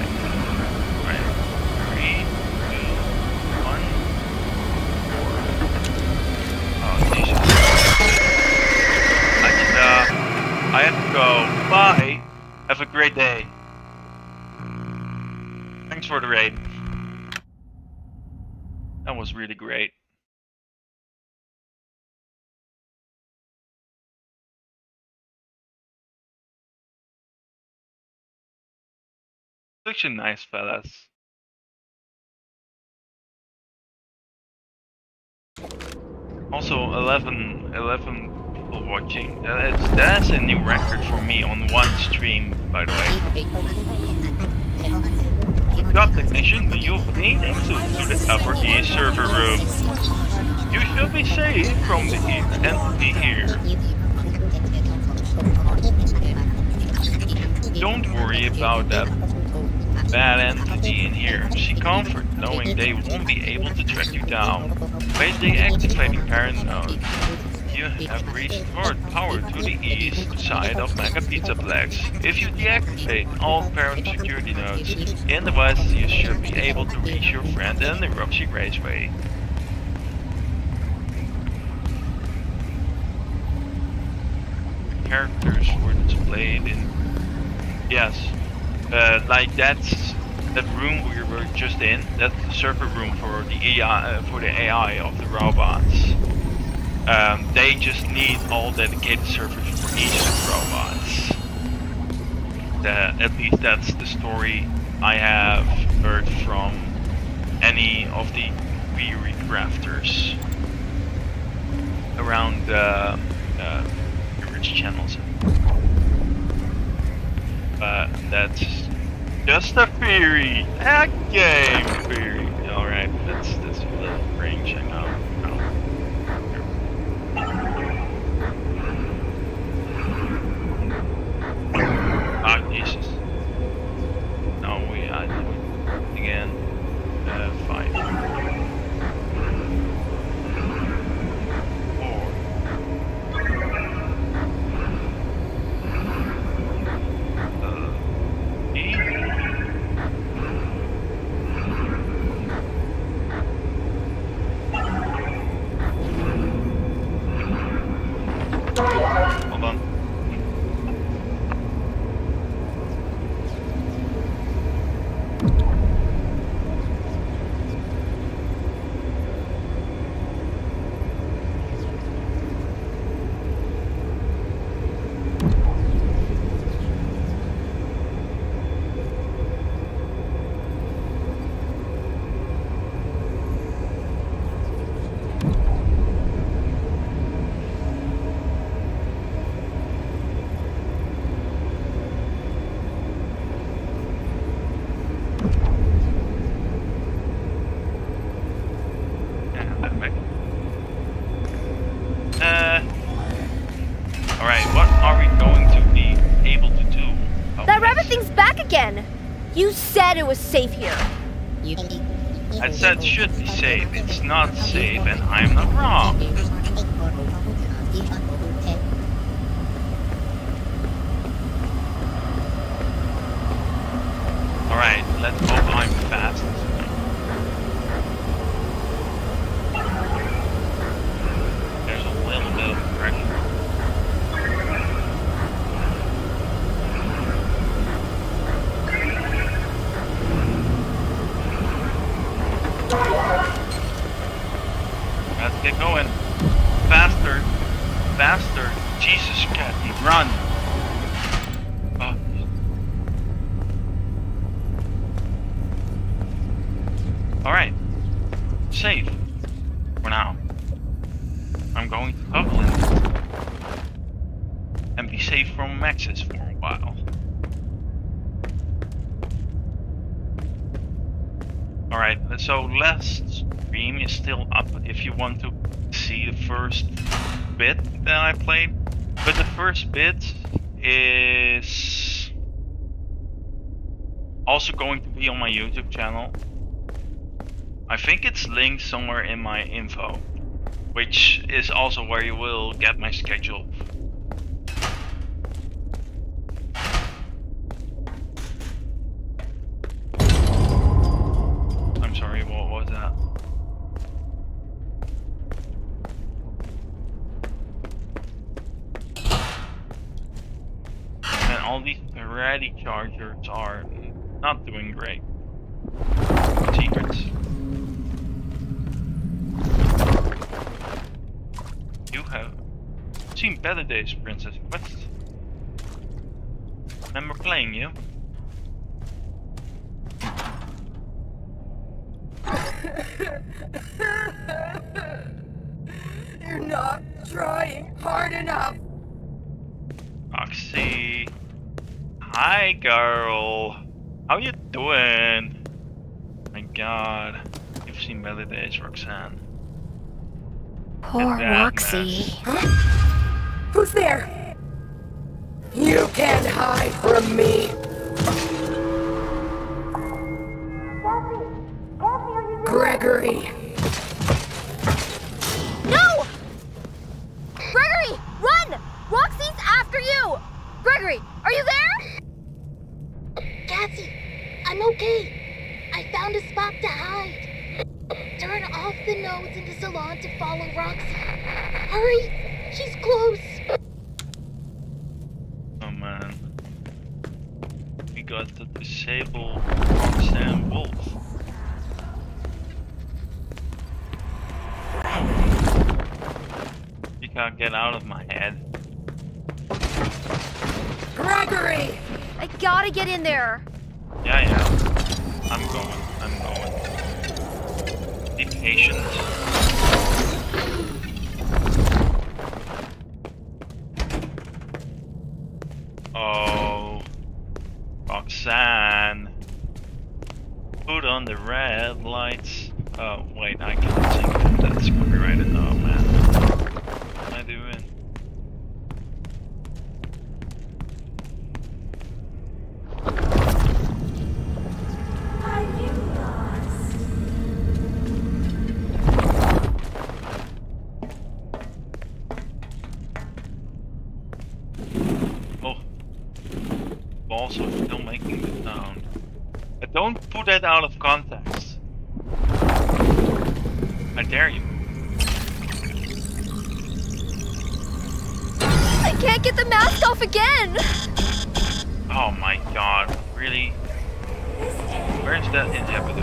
Okay. Right. Three, two, one, four. Oh, Jesus. I just, uh... I have to go. Bye! Have a great day. Thanks for the raid. That was really great. Such a nice fellas. Also, eleven, eleven people watching. Uh, it's, that's a new record for me on one stream, by the way. Job technician, you've made it to the upper east server room. You should be safe from the heat and be here. Don't worry about that bad entity in here. She comfort knowing they won't be able to track you down. Wait, they activate the parent node. You have reached hard power to the east side of Mega Pizzaplex. If you deactivate all parent security nodes in the west, you should be able to reach your friend in the Roxy Raceway. Characters were displayed in... Yes. Uh, like that's that room we were just in, that server room for the A I, uh, for the A I of the robots. Um, they just need all dedicated servers for each of the robots. That, at least that's the story I have heard from any of the theory crafters around uh, uh, the rich channels. Uh, that's just a theory. A game theory. All right, that's that's the range I know. Ah, oh. Oh, Jesus. No, we are doing again. Uh, five, four. It was safe here. I said it should be safe. It's not safe, and I'm not wrong. All right, let's hope I'm fast. There's a little bit of pressure. Get going. Faster. Faster. Jesus, cat, run. Oh. Alright. Safe. For now. I'm going to Dublin. And be safe from Maxis for a while. Alright, so last stream is still up if you want to see the first bit that I played. But the first bit is also going to be on my YouTube channel. I think it's linked somewhere in my info, which is also where you will get my schedule. Chargers are not doing great. Secrets. You have seen better days, Princess Quest. Remember playing you? You're not trying hard enough. Roxy. Hi, girl. How you doing? My God. You've seen better days, Roxanne. Poor Roxy. Huh? Who's there? You can't hide from me. Gregory! No! Gregory, run! Roxy's after you! Gregory, are you there? Cassie, I'm okay. I found a spot to hide. Turn off the nodes in the salon to follow Roxy. Hurry, she's close. Oh man. We got to disable Roxy and Wolf. You can't get out of my head. Gregory! I gotta get in there. Yeah, yeah. I'm going. I'm going. Be patient. Oh. Roxanne. Put on the red lights. Oh, wait, I can't sing that. That's copyrighted now, man. What am I doing? Are you lost? Oh. Also still making the sound. But don't put that out of context. I dare you. I can't get the mask off again! Oh my God, really? Where's that inhibitor?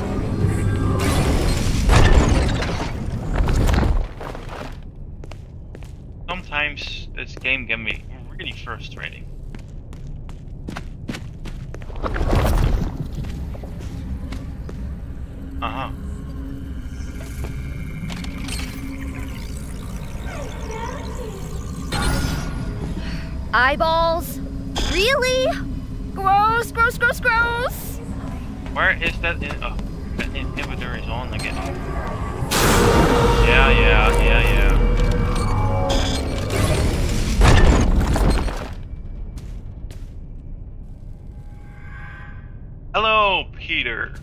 Sometimes this game can be really frustrating. Uh-huh. Eyeballs? Really? Gross, gross, gross, gross! Where is that in- oh, that inhibitor is on again. Yeah, yeah, yeah, yeah. Hello, Peter.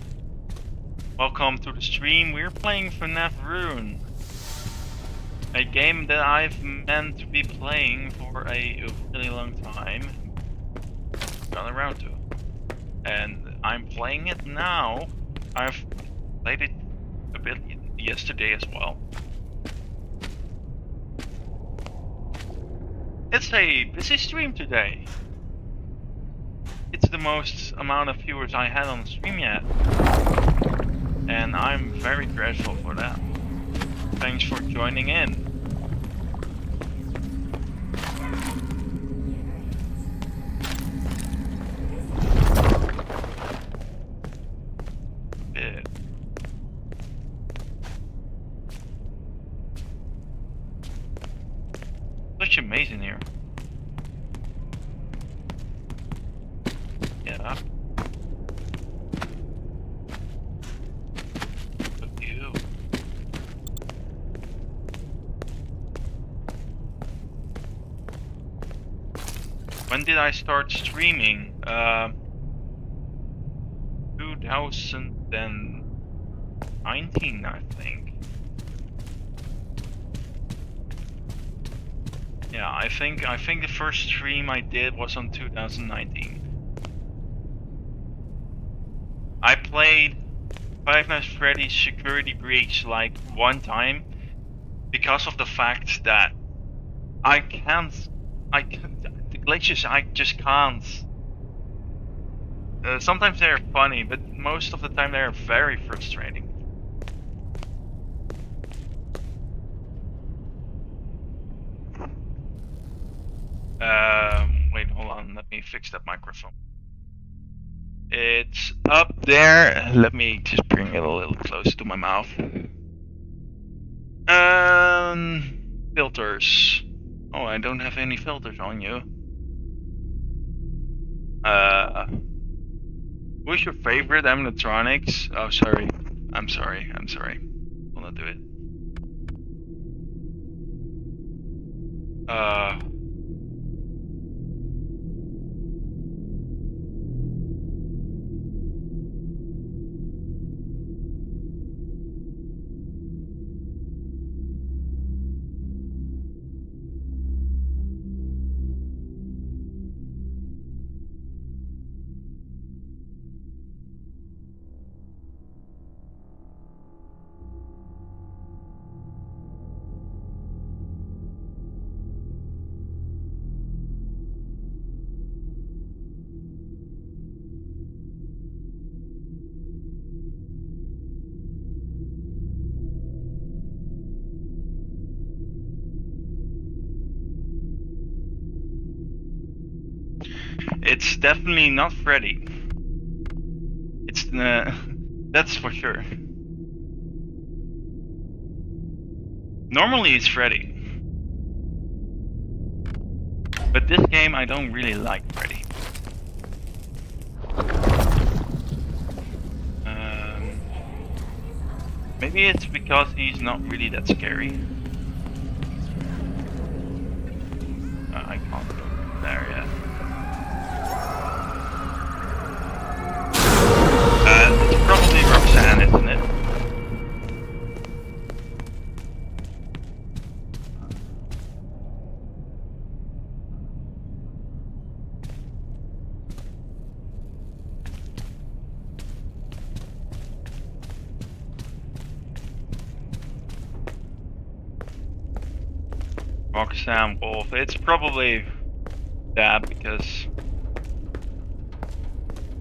Welcome to the stream. We're playing FNAF Ruin. A game that I've meant to be playing for a really long time. Got around to it. And I'm playing it now. I've played it a bit yesterday as well. It's a busy stream today. It's the most amount of viewers I had on the stream yet. And I'm very grateful for that. Thanks for joining in. Such amazing here. Yeah. But you. When did I start streaming? Uh, two thousand nineteen, I think. Yeah, I think I think the first stream I did was on two thousand nineteen. I played Five Nights at Freddy's Security Breach like one time because of the fact that I can't. I can't. The glitches I just can't. Uh, sometimes they're funny, but most of the time they're very frustrating. Um, wait, hold on, let me fix that microphone. It's up there, let me just bring bring it a little close to my mouth. Um, filters. Oh, I don't have any filters on you. Uh, who's your favorite animatronics? Oh, sorry. I'm sorry. I'm sorry. I'll not do it. Uh. It's definitely not Freddy. It's the... That's for sure. Normally it's Freddy. But this game I don't really like Freddy. Um, maybe it's because he's not really that scary. Uh, I can't go there yet. Probably Roxanne, isn't it? Roxanne Wolf. It's probably that because,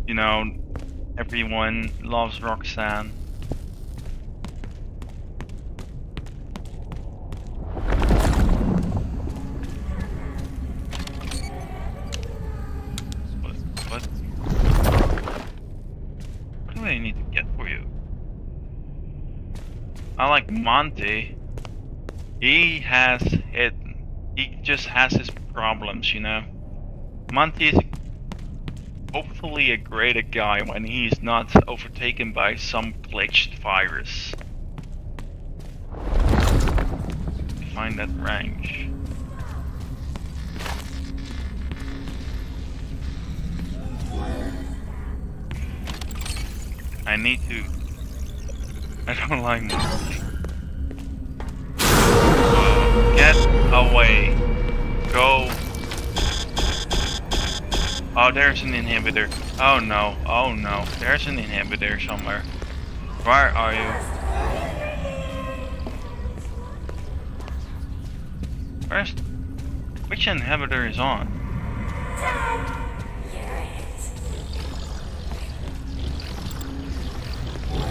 you know, everyone loves Roxanne. What? What? What do I need to get for you? I like Monty. He has it. He just has his problems, you know. Monty is hopefully a greater guy when he's not overtaken by some glitched virus. Find that range. I need to... I don't like this. Get away. Go. Oh, there's an inhibitor. Oh no, oh no. There's an inhibitor somewhere. Where are you? Where's... Which inhibitor is on?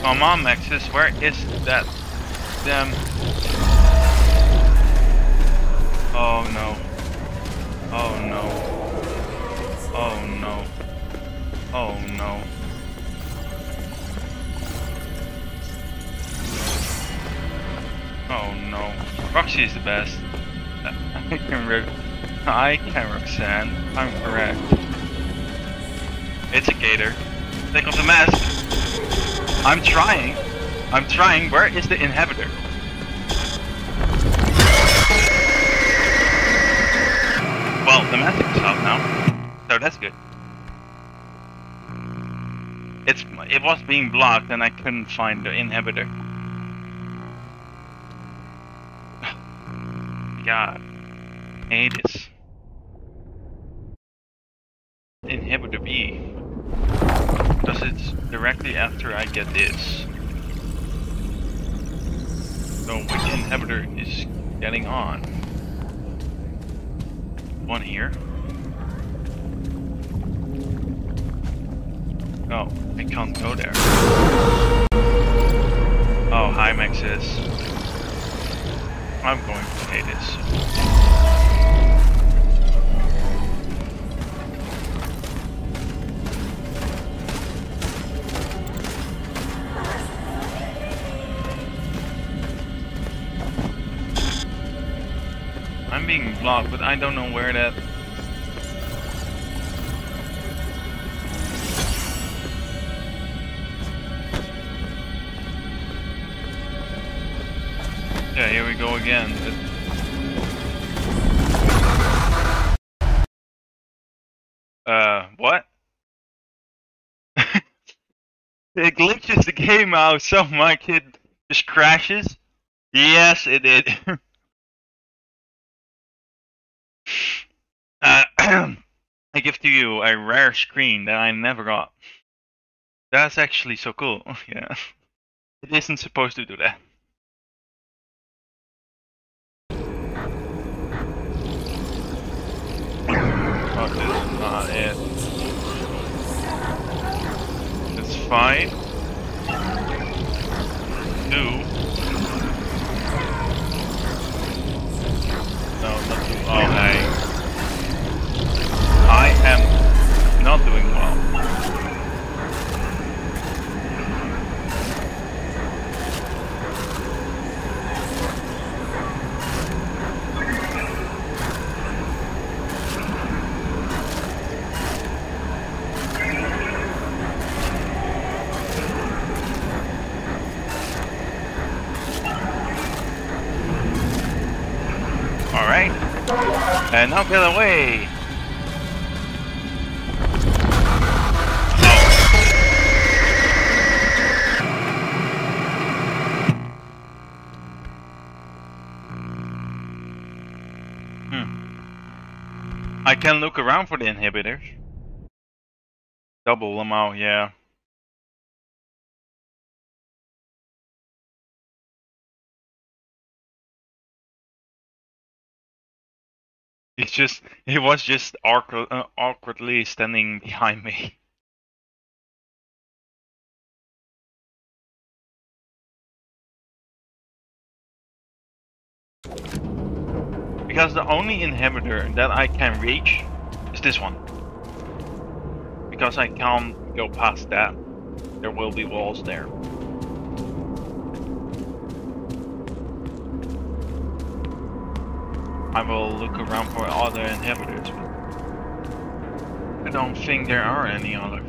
Come on, Maxis. Where is that? Damn. Oh no. Oh no. Oh no. Oh no. Oh no. Roxy is the best. I can rip. I can Roxanne. I'm correct. It's a gator. Take off the mask. I'm trying. I'm trying. Where is the inhibitor? Well, the mask is out now. So that's good. It's it was being blocked and I couldn't find the inhibitor. God, I hate this. Inhibitor B, because it's directly after I get this. So which inhibitor is getting on? One here. Oh, I can't go there. Oh, hi Maxis. I'm going to hate this. I'm being blocked, but I don't know where that... Yeah, here we go again. It's... Uh, what? It glitches the game out so much it just crashes. Yes, it did. uh, I give to you a rare screen that I never got. That's actually so cool. Yeah, it isn't supposed to do that. Fuck this, not it. It's fine. Two. No, not two. Oh, hey. I am not doing well. And now get away! Hmm. I can look around for the inhibitors. Double them out, yeah. It's just, he was just awkward, uh, awkwardly standing behind me. Because the only inhibitor that I can reach is this one. Because I can't go past that, there will be walls there. I will look around for other inhibitors, but I don't think there are any other.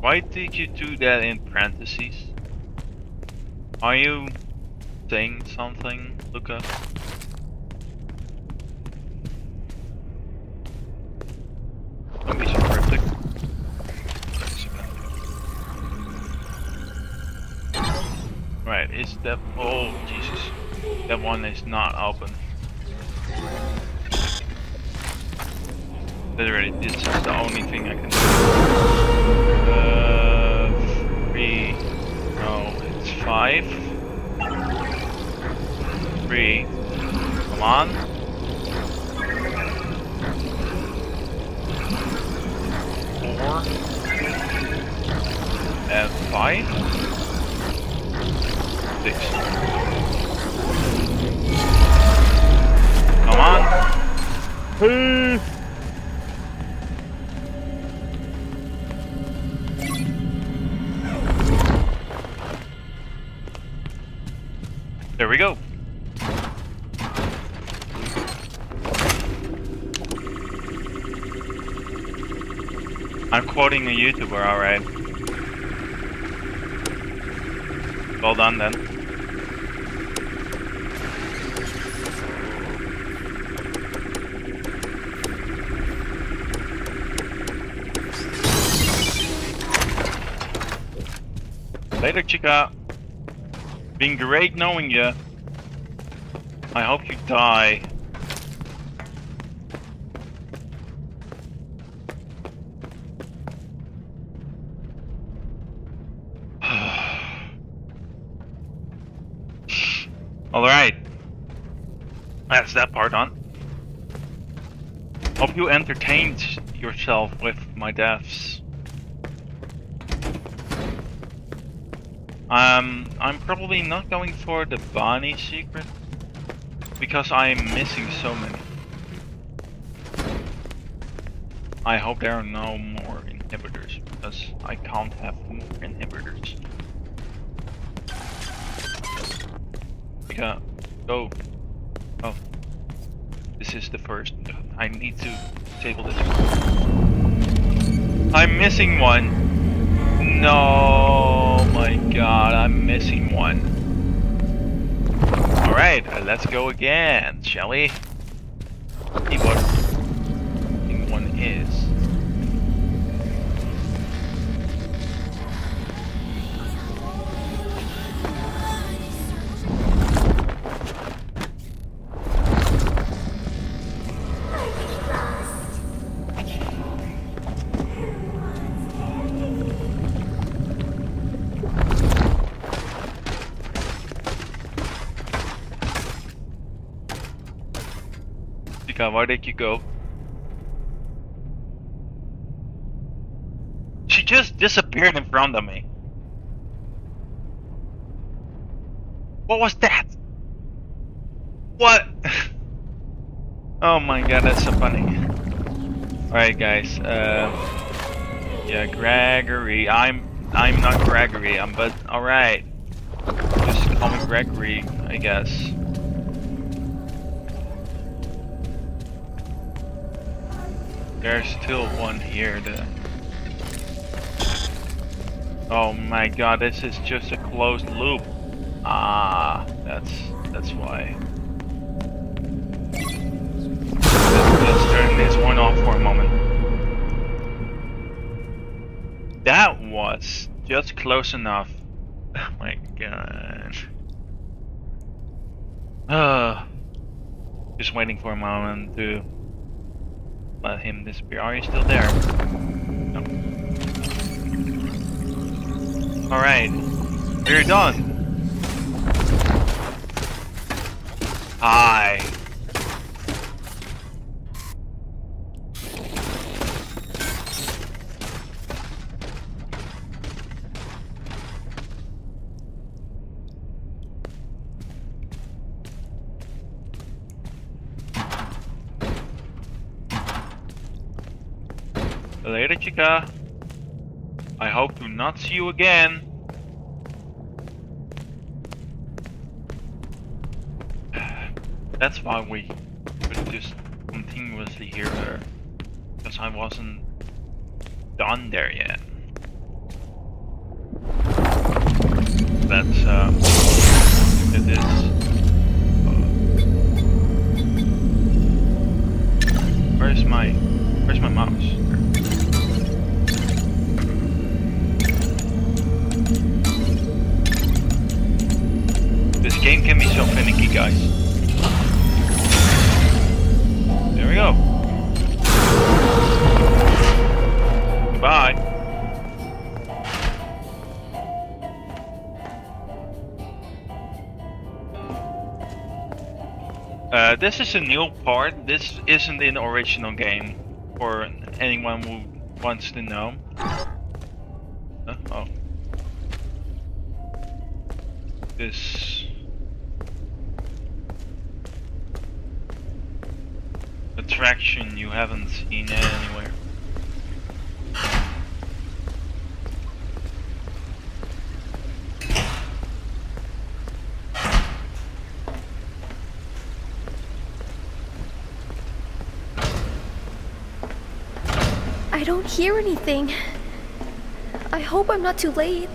Why did you do that in parentheses? Are you saying something, Luca? Don't be so cryptic. Right, is that... Oh, Jesus. That one is not open. Literally, this is the only thing I can do. Uh, three, no, it's five, three, come on, four, and five, six, come on, two. There we go. I'm quoting a YouTuber, alright. Well done then. Later, Chica. Been great knowing you. I hope you die. Alright. That's that part done. Hope you entertained yourself with my deaths. Um, I'm probably not going for the Bonnie secret because I'm missing so many. I hope there are no more inhibitors because I can't have more inhibitors. Chica, go. Oh, this is the first. I need to table this one. I'm missing one. No, my God, I'm missing one. All right, uh, let's go again, shall we? See what one is. Where did you go? She just disappeared in front of me. What was that? What? Oh my God, that's so funny. Alright guys, uh, yeah, Gregory. I'm I'm not Gregory, I'm but alright. Just call me Gregory, I guess. There's still one here. That... Oh my God, this is just a closed loop. Ah, that's that's why. Let's turn this one off for a moment. That was just close enough. Oh my God. Uh, just waiting for a moment to let him disappear. Are you still there? No. Alright. We're done. Hi. Later, Chica. I hope to not see you again. That's why we could just continuously hear her, because I wasn't done there yet. That's uh, it is. Uh, where's my where's my mouse? This game can be so finicky, guys. There we go. Goodbye. Uh, this is a new part. This isn't in the original game, for anyone who wants to know. Uh, oh. This... attraction you haven't seen anywhere. I don't hear anything. I hope I'm not too late.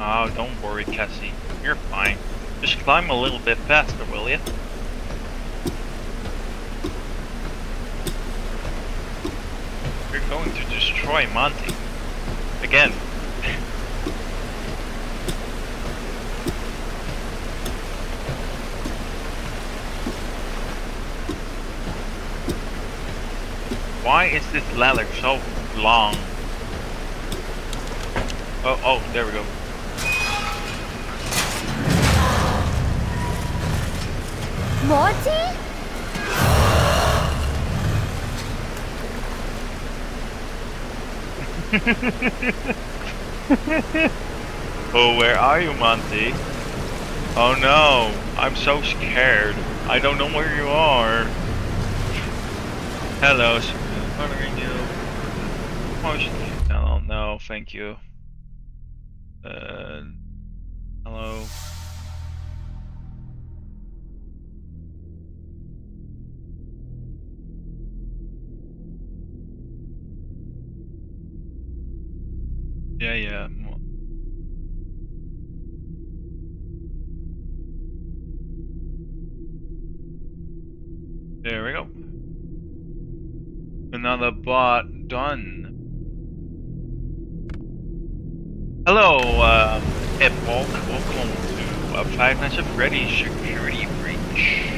Oh, don't worry, Cassie. You're fine. Just climb a little bit faster, will you? We're going to destroy Monty. Again. Why is this ladder so long? Oh, oh, there we go. Monty? Oh, where are you, Monty? Oh no, I'm so scared. I don't know where you are. Hello, I'm bothering you. Oh no, thank you. Uh, hello. Yeah, yeah. There we go. Another bot done. Hello, uh, Epoch. Welcome to uh, Five Nights At Freddy's Security Breach.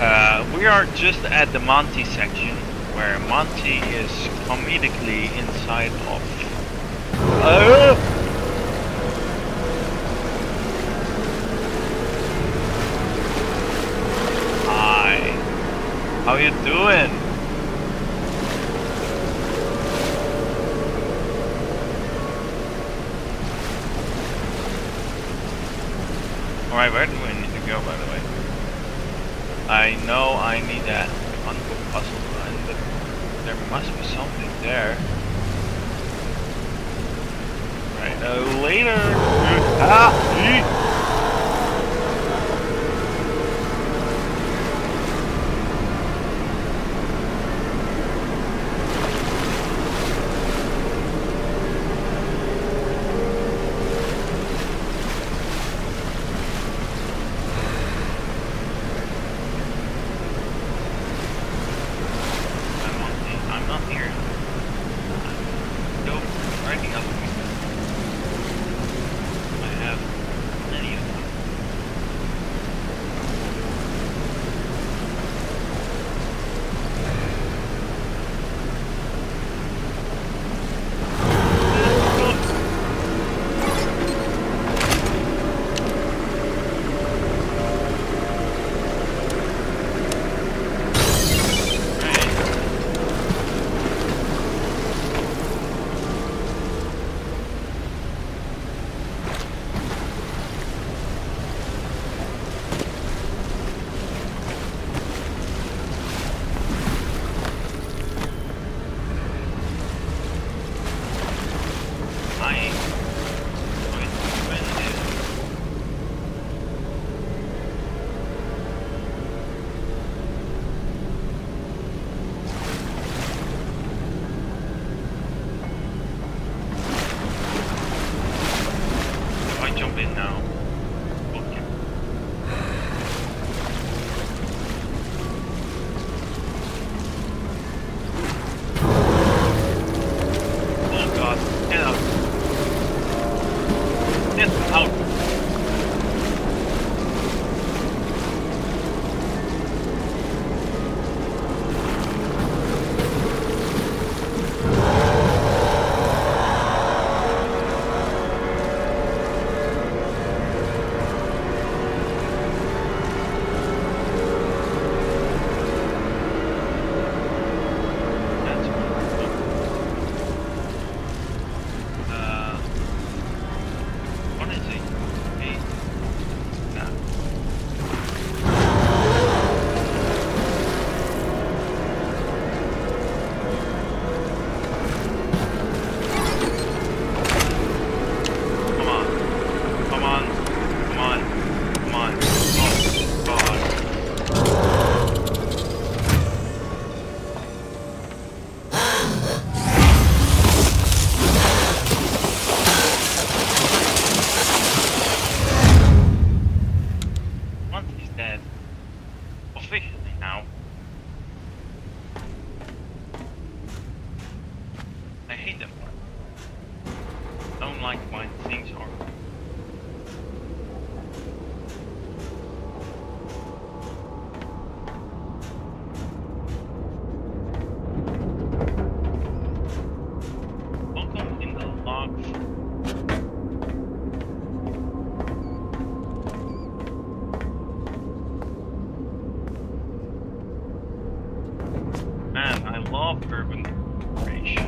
Uh, we are just at the Monty section, where Monty is comedically inside of... Uh, How you doing? Alright, where do I need to go, by the way? I know I need that uncle puzzle, and there must be something there. Right, uh, later! Ah! Urban creation.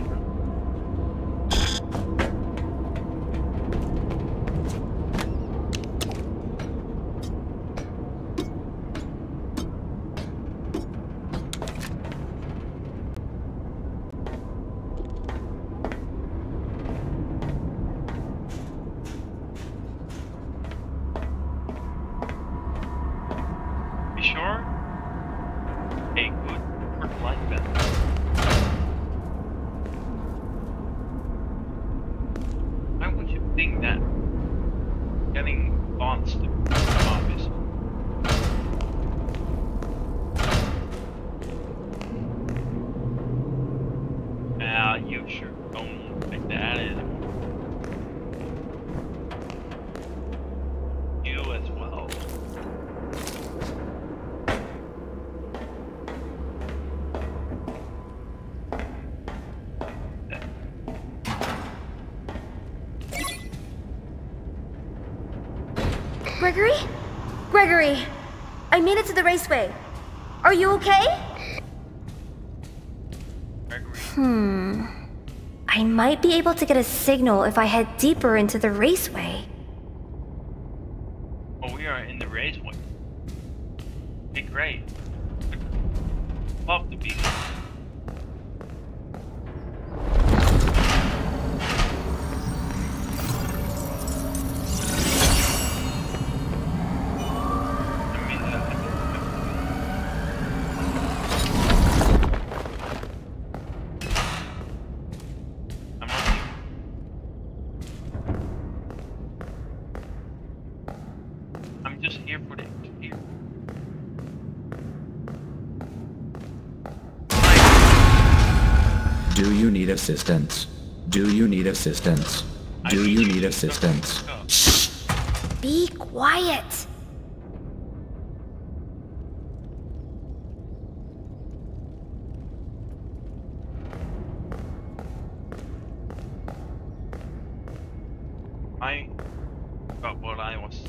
Gregory? Gregory, I made it to the raceway. Are you okay? Gregory. Hmm. I might be able to get a signal if I head deeper into the raceway. Well, we are in the raceway. Hey, great. Love the beach. Assistance. Do you need assistance? Do you need assistance? Shh! Be quiet! I got what I was.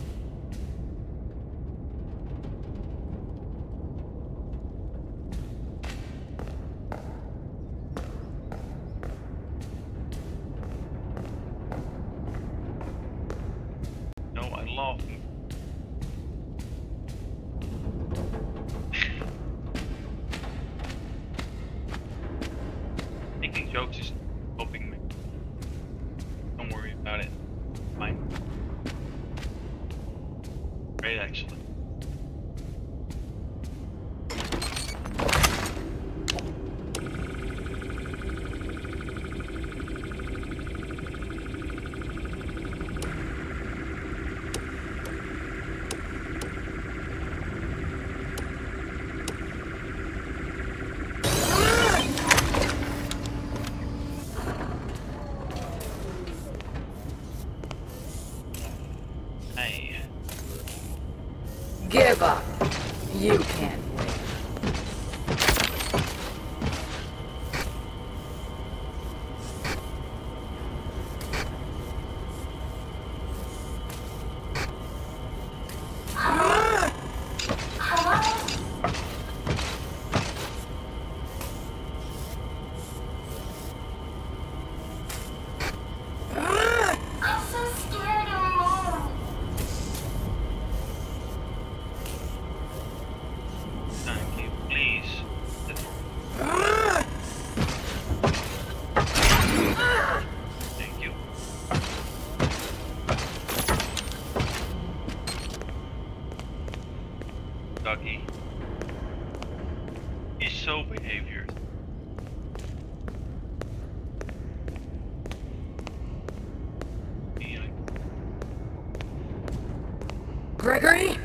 Gregory?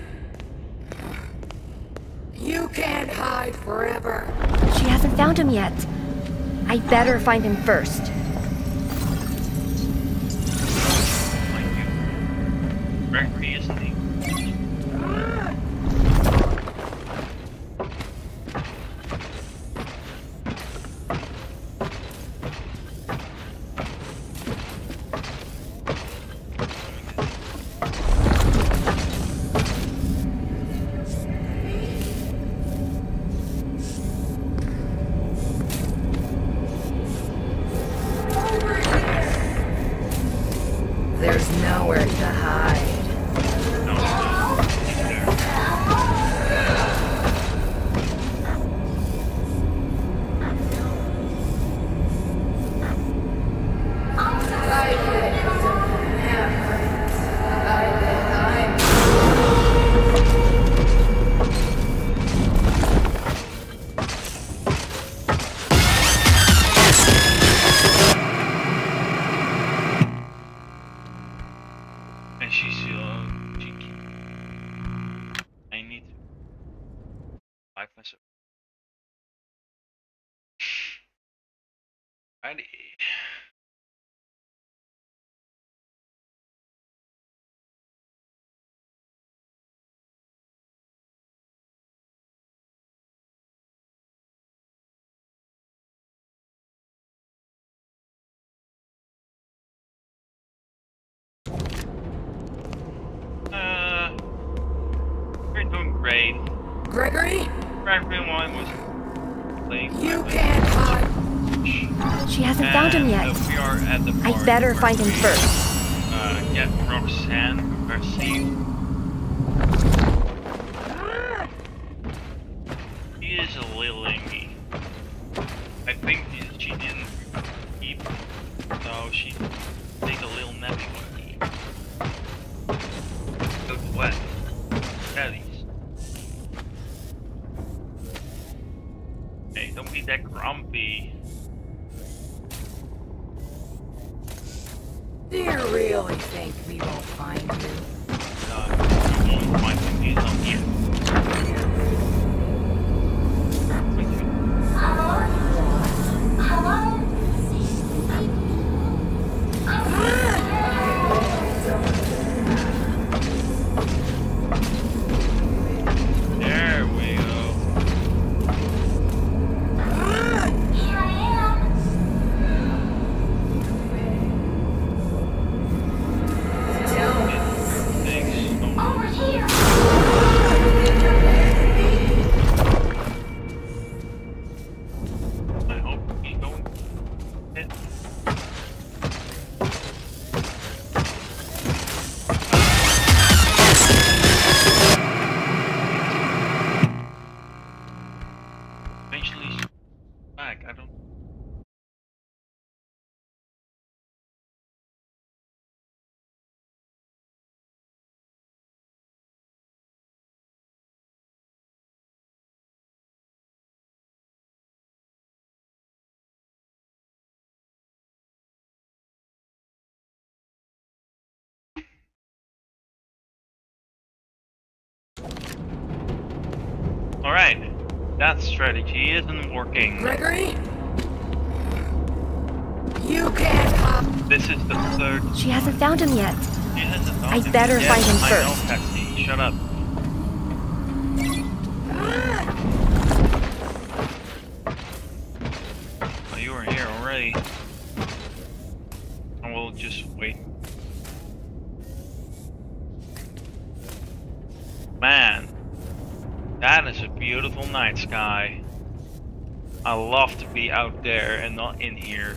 You can't hide forever. She hasn't found him yet. I better find him first. Gregory, isn't he? Uh... raid. Gregory? Everyone was playing. You can't hide. She hasn't and found him yet. So we are at the I better find him first. Uh, get Roxanne, Mercy. He is a little angry. I think she didn't keep, so she take a little nappy monkey. Look wet. Daddy. Hey, don't be that grumpy. Do you really think we won't find you? No, we won't find you. He's not here. Alright, that strategy isn't working. Gregory? You can't hop. This is the third. She hasn't found him yet. She hasn't found I him better yet. find him I first. Know, Cassie. Shut up. Oh, you were here already. And we'll just wait. Man. That is a beautiful night sky. I love to be out there and not in here.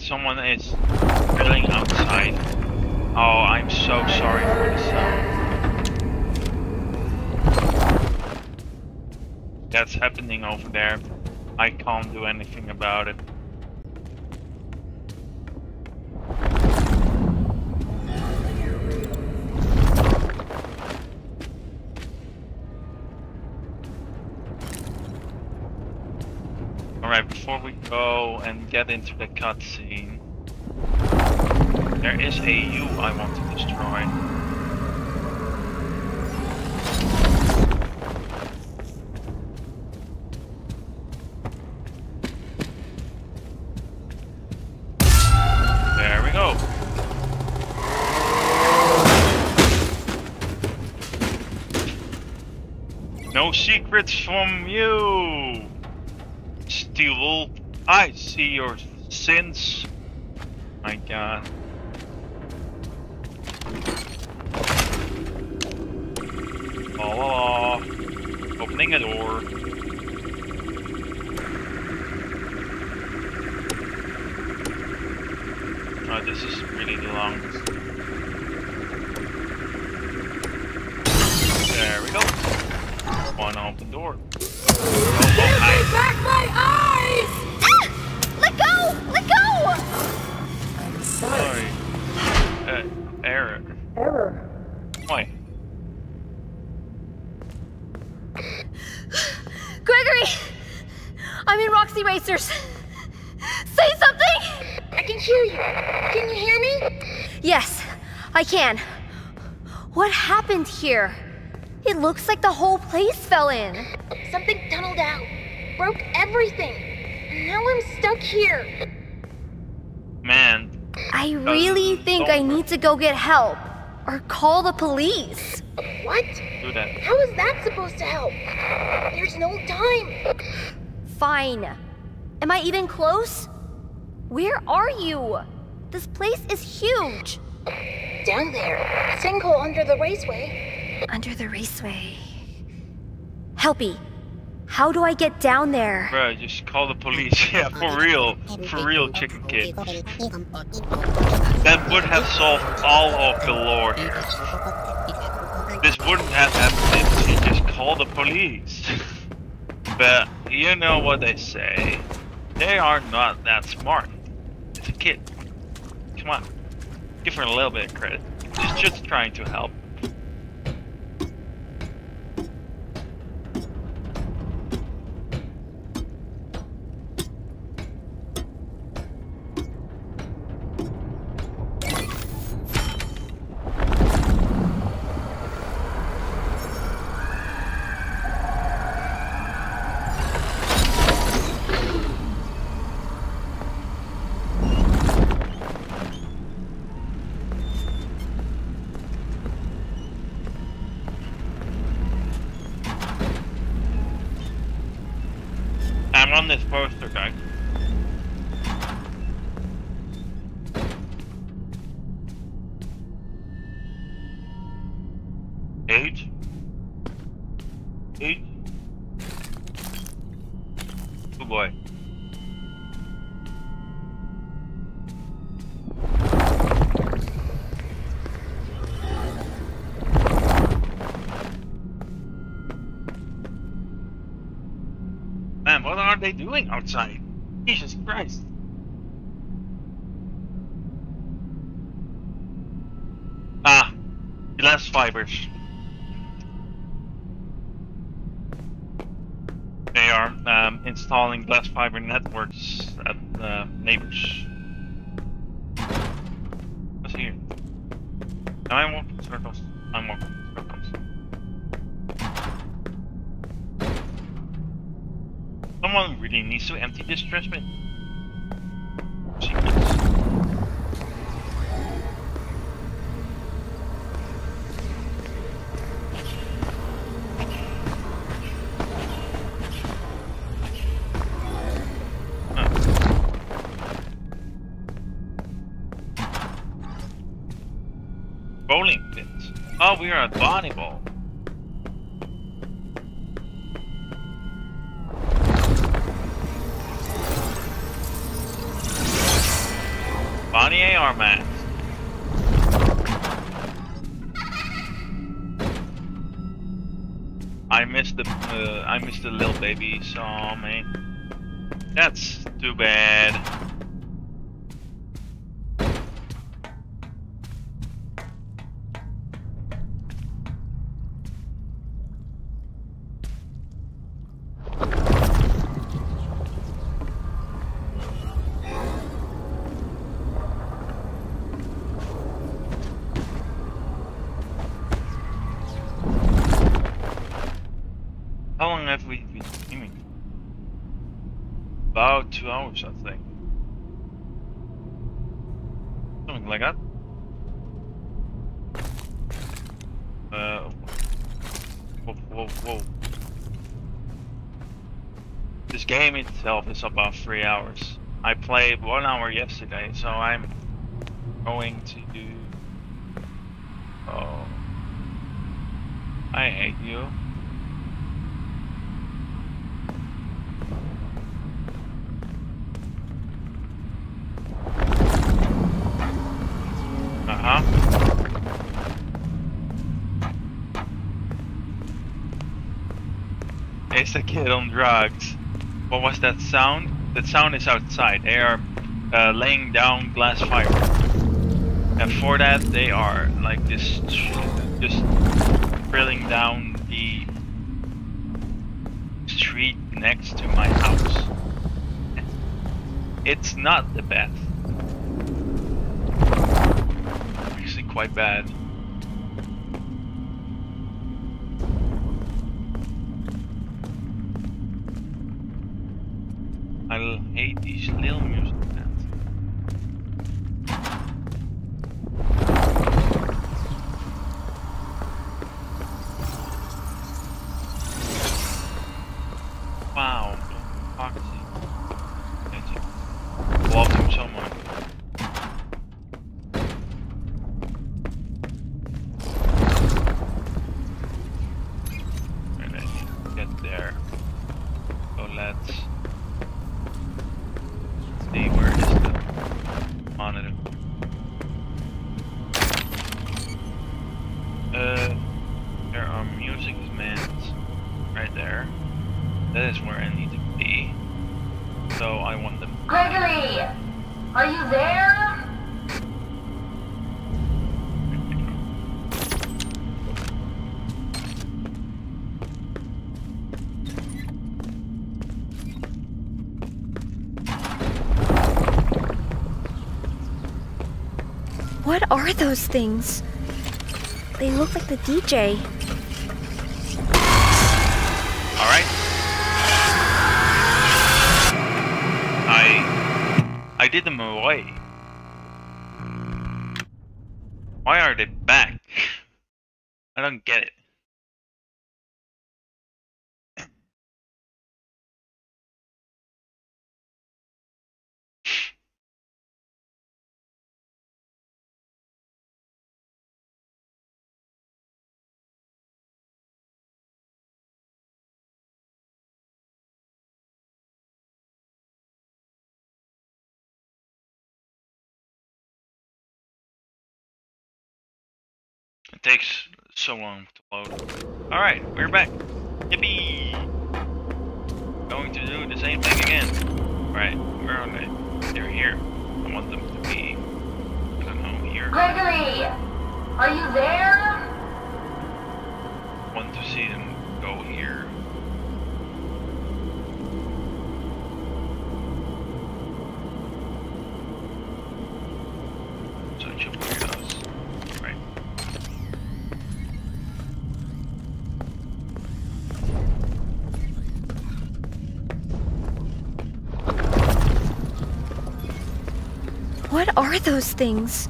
Someone is drilling outside. Oh, I'm so sorry for the sound. That's happening over there. I can't do anything about it. Go and get into the cutscene. There is a U I want to destroy. There we go. No secrets from you. Steal. I see your sins. My God. Oh, opening a door. Oh, this is really long. There we go. One open door. Oh, oh, I... Give me back my eyes! Let go! Let monsters! Say something! I can hear you. Can you hear me? Yes, I can. What happened here? It looks like the whole place fell in. Something tunneled out. Broke everything. And now I'm stuck here. Man. I really think I need to go get help. Or call the police. What? Do that. How is that supposed to help? There's no time. Fine. Am I even close? Where are you? This place is huge. Down there. Sinkhole under the raceway. Under the raceway. Helpy. How do I get down there? Bro, just call the police. Yeah, for real. For real, chicken kid. That would have solved all of the lore here. This wouldn't have happened if she just called the police. But you know what they say. They are not that smart. It's a kid. Come on. Give her a little bit of credit. She's just trying to help. This poster guy. Age? Age? Oh boy. What are they doing outside? Jesus Christ. Ah, the last fibers. They are um, installing glass fiber networks at uh, neighbors. What's here? I'm walking circles. I'm walking. Someone really needs to empty this trash bin. Huh. Bowling pins. Oh, we are at Bonnie Ball. Bonnie A R Max. I missed the uh, I missed the little baby saw me. That's too bad. Hours, I think. Something like that. Uh, whoa, whoa, whoa. This game itself is about three hours. I played one hour yesterday, so I'm going to do... Oh. I hate you. It's a kid on drugs. What was that sound? That sound is outside. They are uh, laying down glass fiber. And for that they are like this, just drilling down the street next to my house. It's not the best. Actually quite bad. I hate these little music bands. Wow, Foxy. I love him so much. And I need to get there. So let's... see, where is the monitor? Uh, there are music commands right there. That is where I need to be. So I want them. Gregory, are you there? What are those things? They look like the D J. All right. I I did them away. Why are they back? I don't get it. It takes so long to load. Alright, we're back. Yippee! Going to do the same thing again. Alright, where are they? They're here. I want them to be, I don't know, here. Gregory! Are you there? I want to see them go here. Such a weird house. What are those things?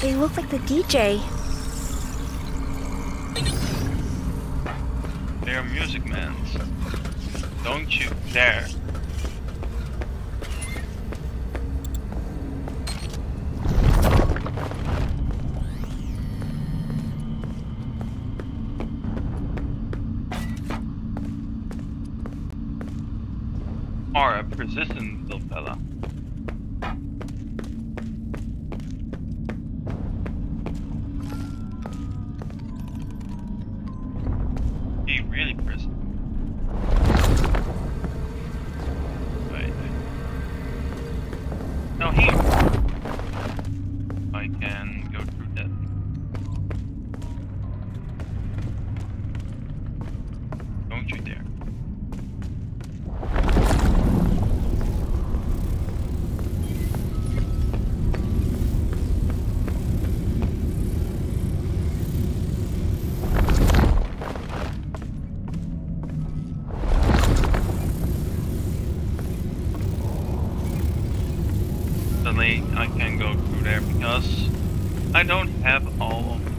They look like the D J. They're music mans. Don't you dare. Are a persistent little fella. I can go through there because I don't have all of them.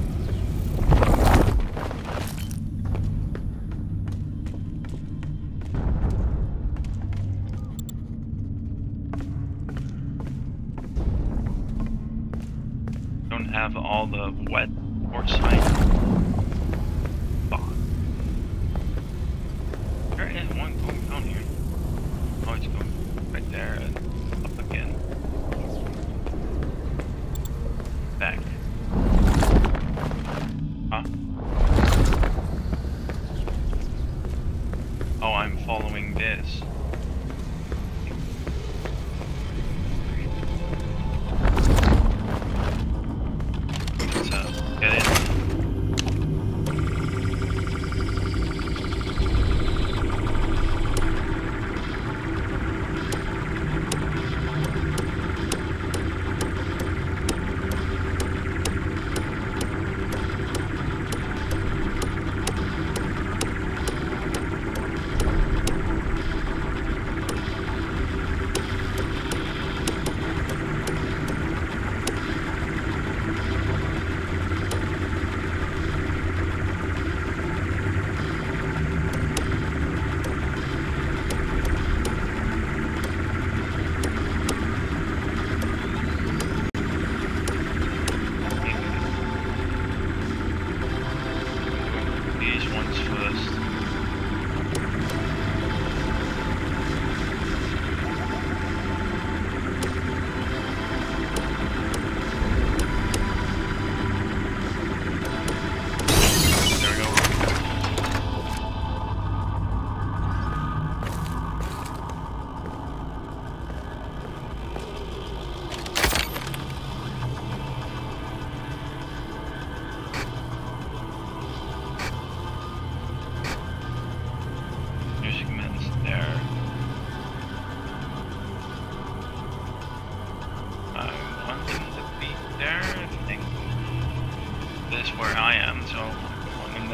Don't have all the wet or sign. There is one going down here. Oh, it's going right there and up again. Back. Huh? Oh, I'm following this. Let's uh, get in.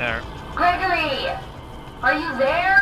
there. Gregory! Are you there?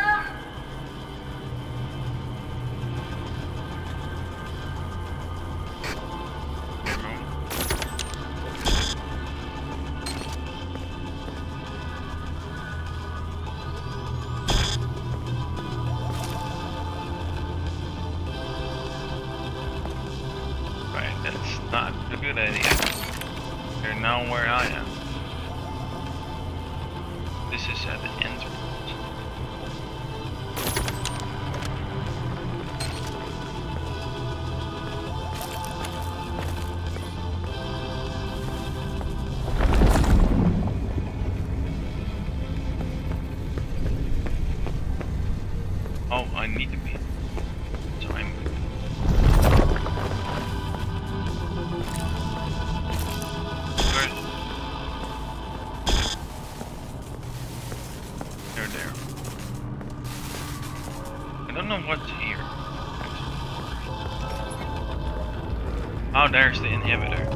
There's the inhibitor.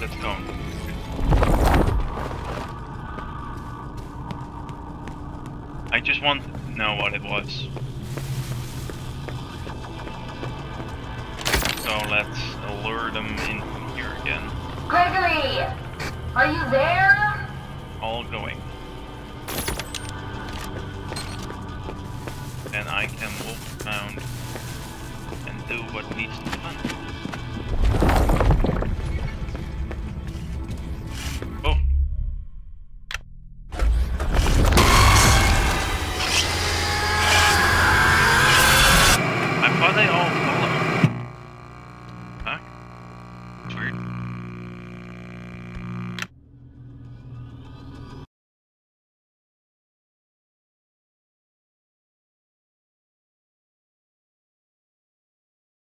Let's go. I just want to know what it was. So let's lure them in here again. Gregory! Are you there? All going. Then I can walk around and do what needs to be done.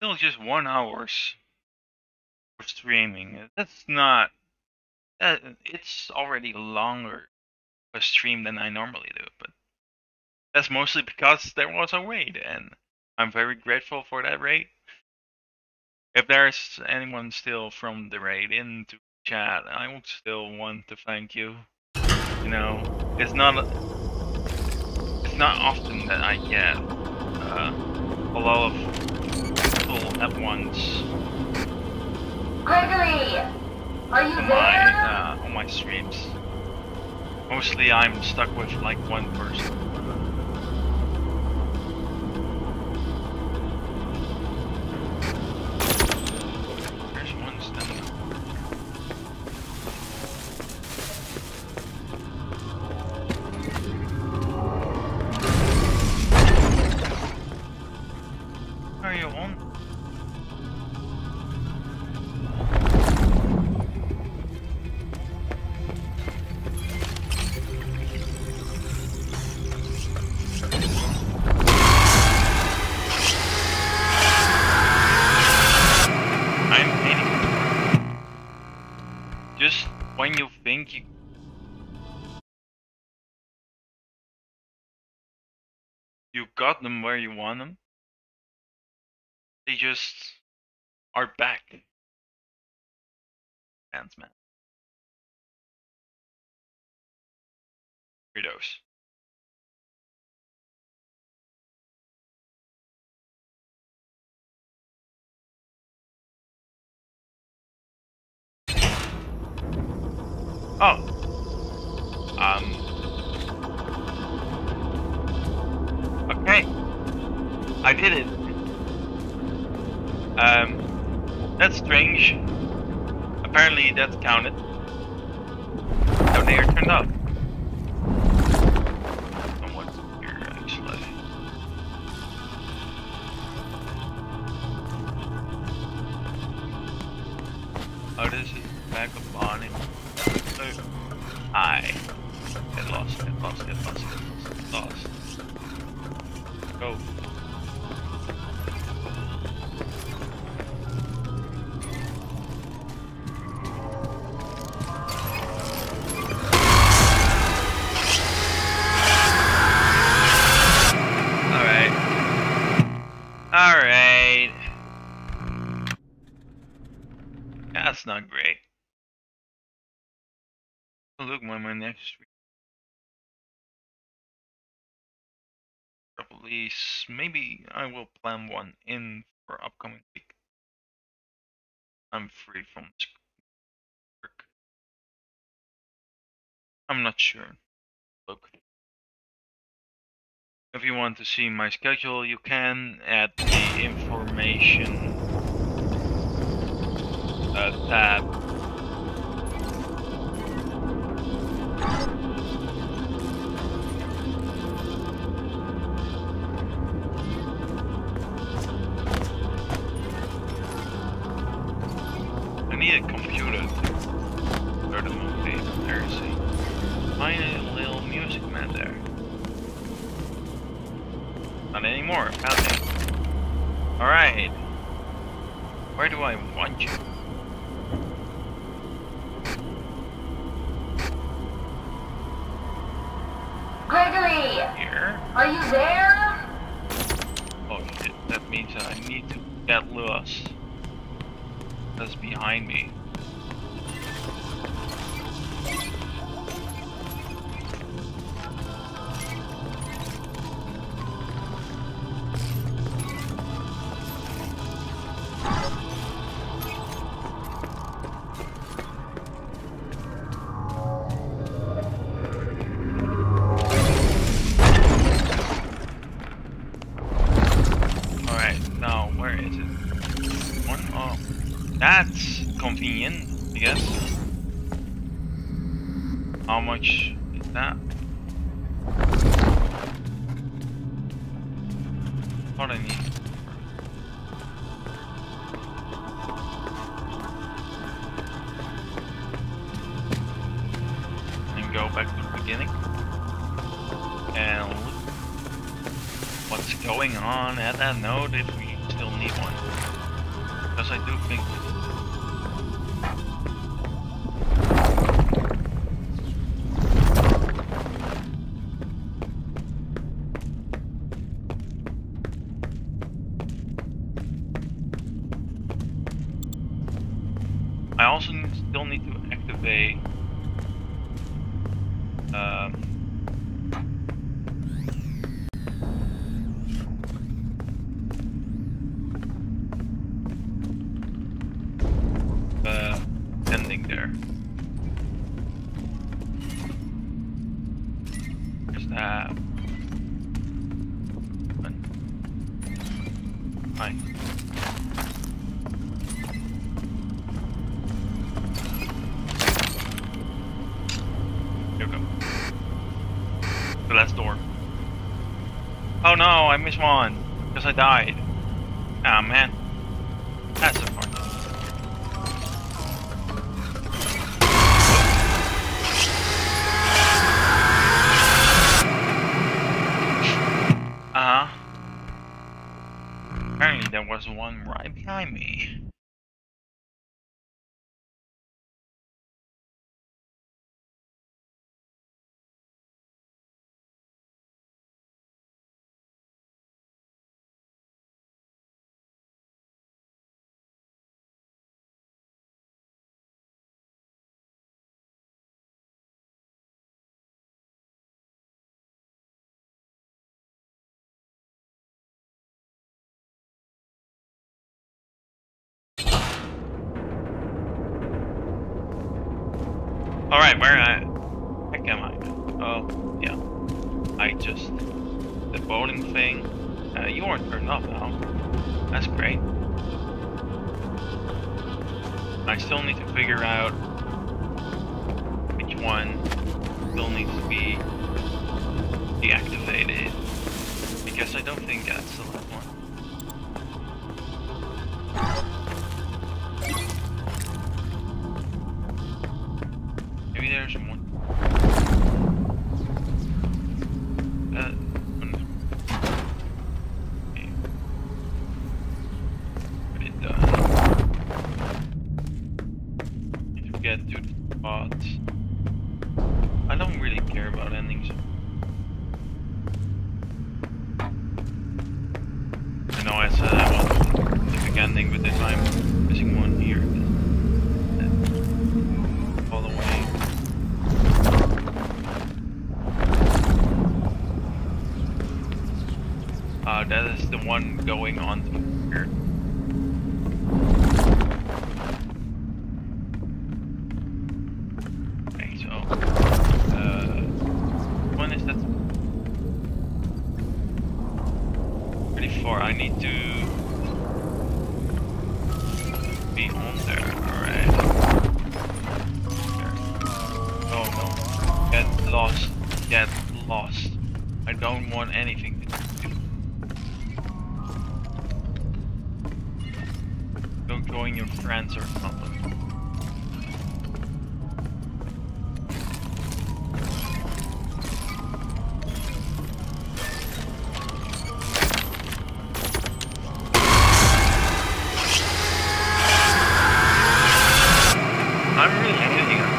Still just one hour for streaming. That's not... That, it's already longer a stream than I normally do, but that's mostly because there was a raid, and I'm very grateful for that raid. If there's anyone still from the raid into chat, I would still want to thank you. You know, it's not... It's not often that I get uh, a lot of... at once. Gregory, are you on there? My, uh, on my streams. Mostly I'm stuck with like one person. There's one standing. Are you on? When you think you... you got them where you want them, they just are back. Ants, man. Redos. Oh. Um. Okay. I did it. Um. That's strange. Apparently that's counted. So they are turned off. Somewhat weird, actually. Oh, this is back of Bonnie. I get lost, get lost, get lost, get lost. Go. Alright. Alright. That's not great. Look, when my next release, maybe I will plan one in for upcoming week. I'm free from work. I'm not sure. Look, if you want to see my schedule, you can at the information uh, tab. I missed one because I died. Ah, man. That's the part. Uh huh. Apparently, there was one right behind me. Alright, where I heck am I? Oh, yeah. I just... The bowling thing. Uh, you aren't turned off now. That's great. I still need to figure out which one still needs to be deactivated. Because I don't think that's the last one. Maybe there's one. Uh, okay. Put it down. Need to get to the spot. I don't really care about endings. I know I said I want a specific ending, but this time I'm missing one here. That is the one going on here. Okay, so uh, one is that pretty far. I need to be on there. All right. There. Oh no! Get lost. Get lost. I don't want anything. Your friends or something. I'm really happy here.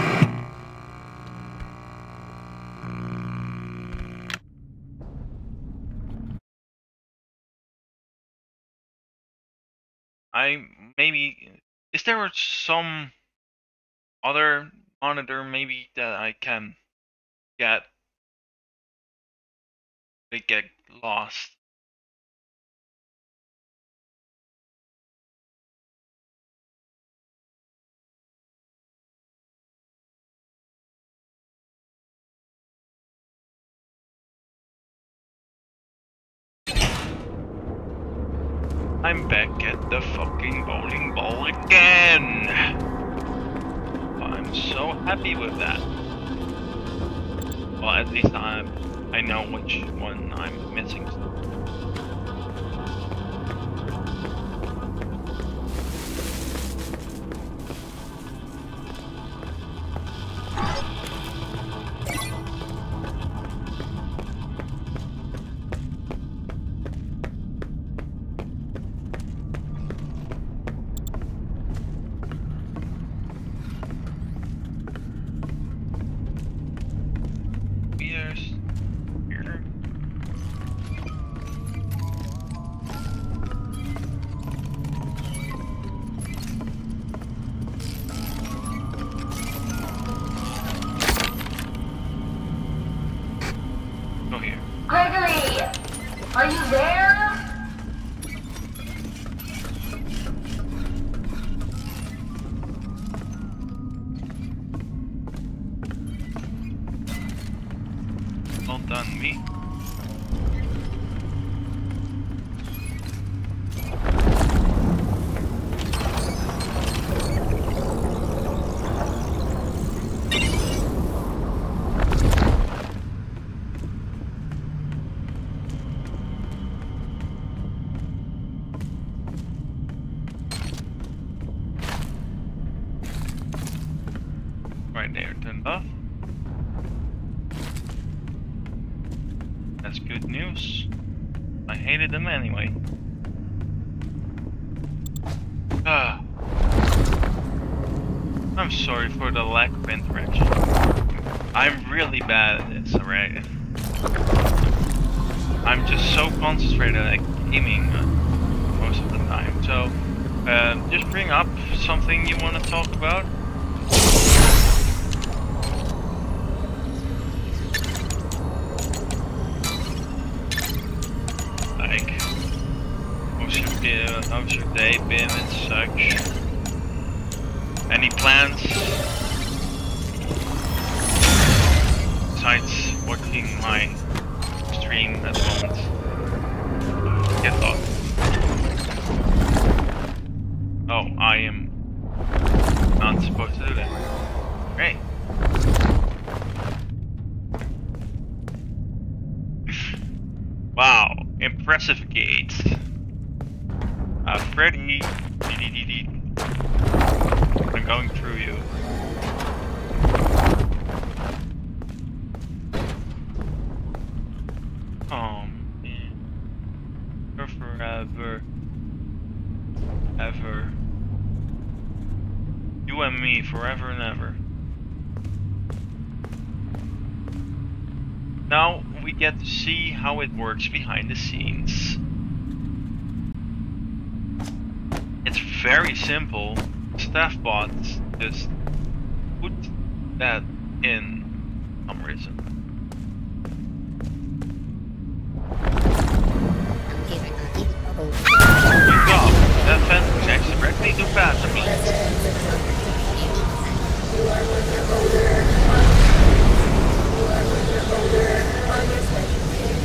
I'm Maybe, is there some other monitor maybe that I can get, they get lost? I'm back at the fucking bowling ball again! I'm so happy with that. Well, at least I I know which one I'm missing. The lack of interaction. I'm really bad at this, alright? I'm just so concentrated at gaming uh, most of the time. So, uh, just bring up something you want to talk about. Like, how's your day, how's your day been and such? Any plans? outside watching my stream at the moment. Get lost. Oh, I am not supposed to do that. Great. Wow, impressive gate. Uh, Freddy, I'm going through you. Oh man, you're forever, ever. You and me, forever and ever. Now we get to see how it works behind the scenes. It's very simple. Staff bots just put that in for some reason. You go. That fence connects directly to Fazbear.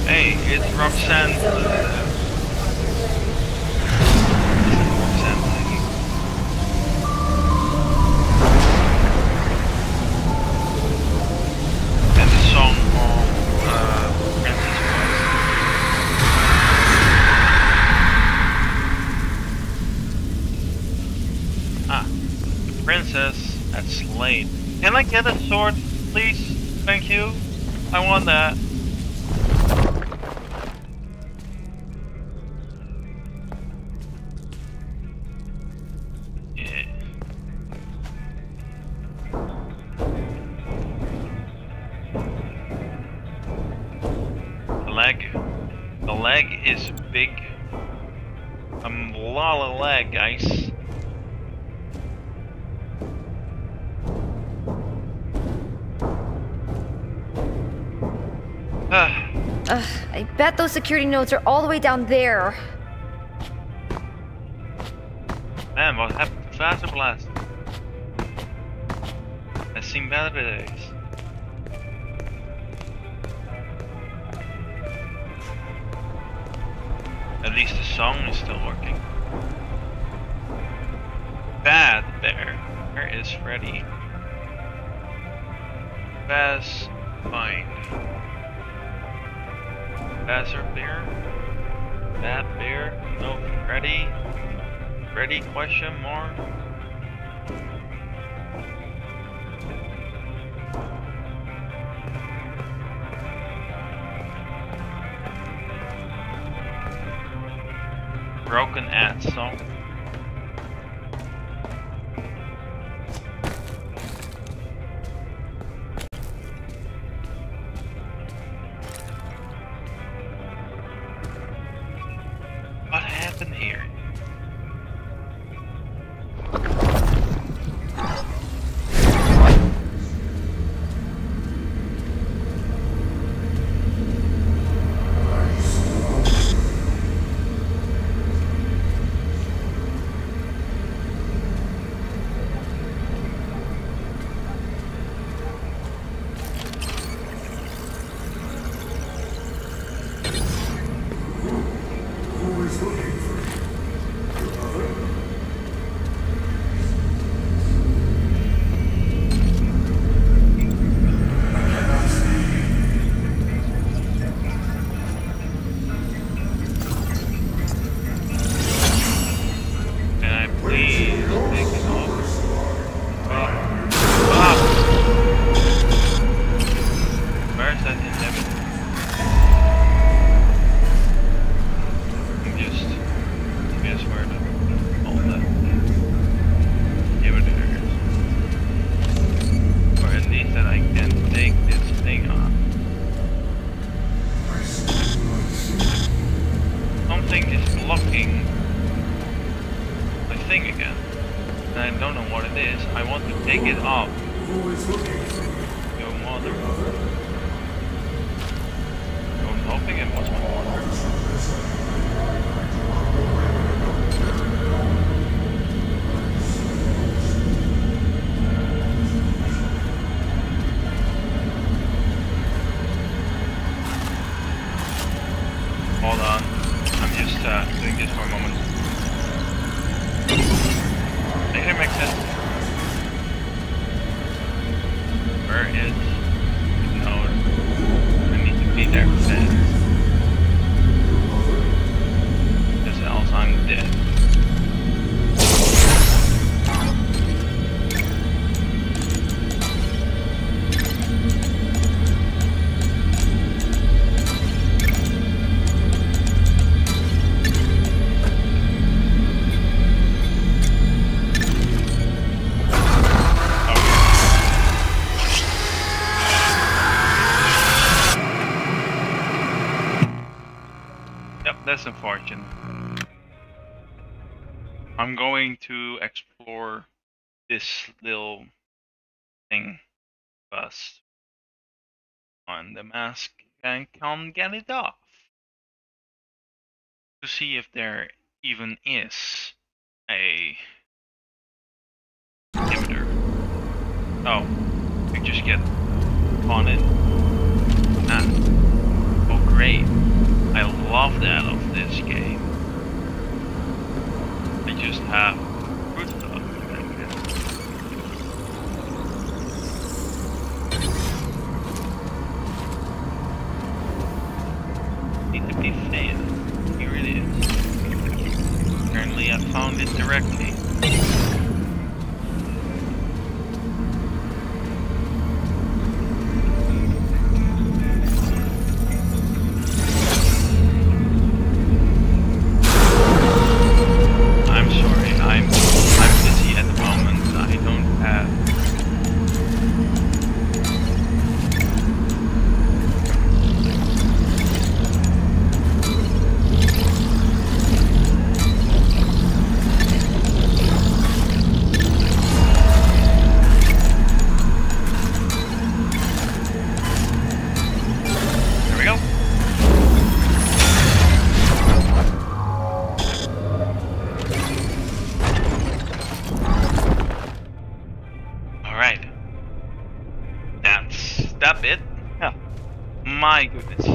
Hey, it's Roxanne. Uh, Lane. Can I get a sword, please? Thank you. I want that. Yeah. The leg. The leg is big. I'm a lot of leg, guys. I bet those security nodes are all the way down there. Man, what happened to Fazbear? I've seen better days. At least the song is still working. Bad bear. Where is Freddy? Faz fine. Fazbear bear, that bear, no Freddy, Freddy question mark. Broken at song. this for a moment. I hear Maxis. Where is the node? I need to be there for that. Because else I'm dead. That's unfortunate. I'm going to explore this little thing first. On the mask and can't get it off. To see if there even is a inhibitor. Oh, you just get on it. Ah. Oh great. I love that of this game. I just have good stuff. Need to be fair. Here it is. Apparently I found it directly. My goodness.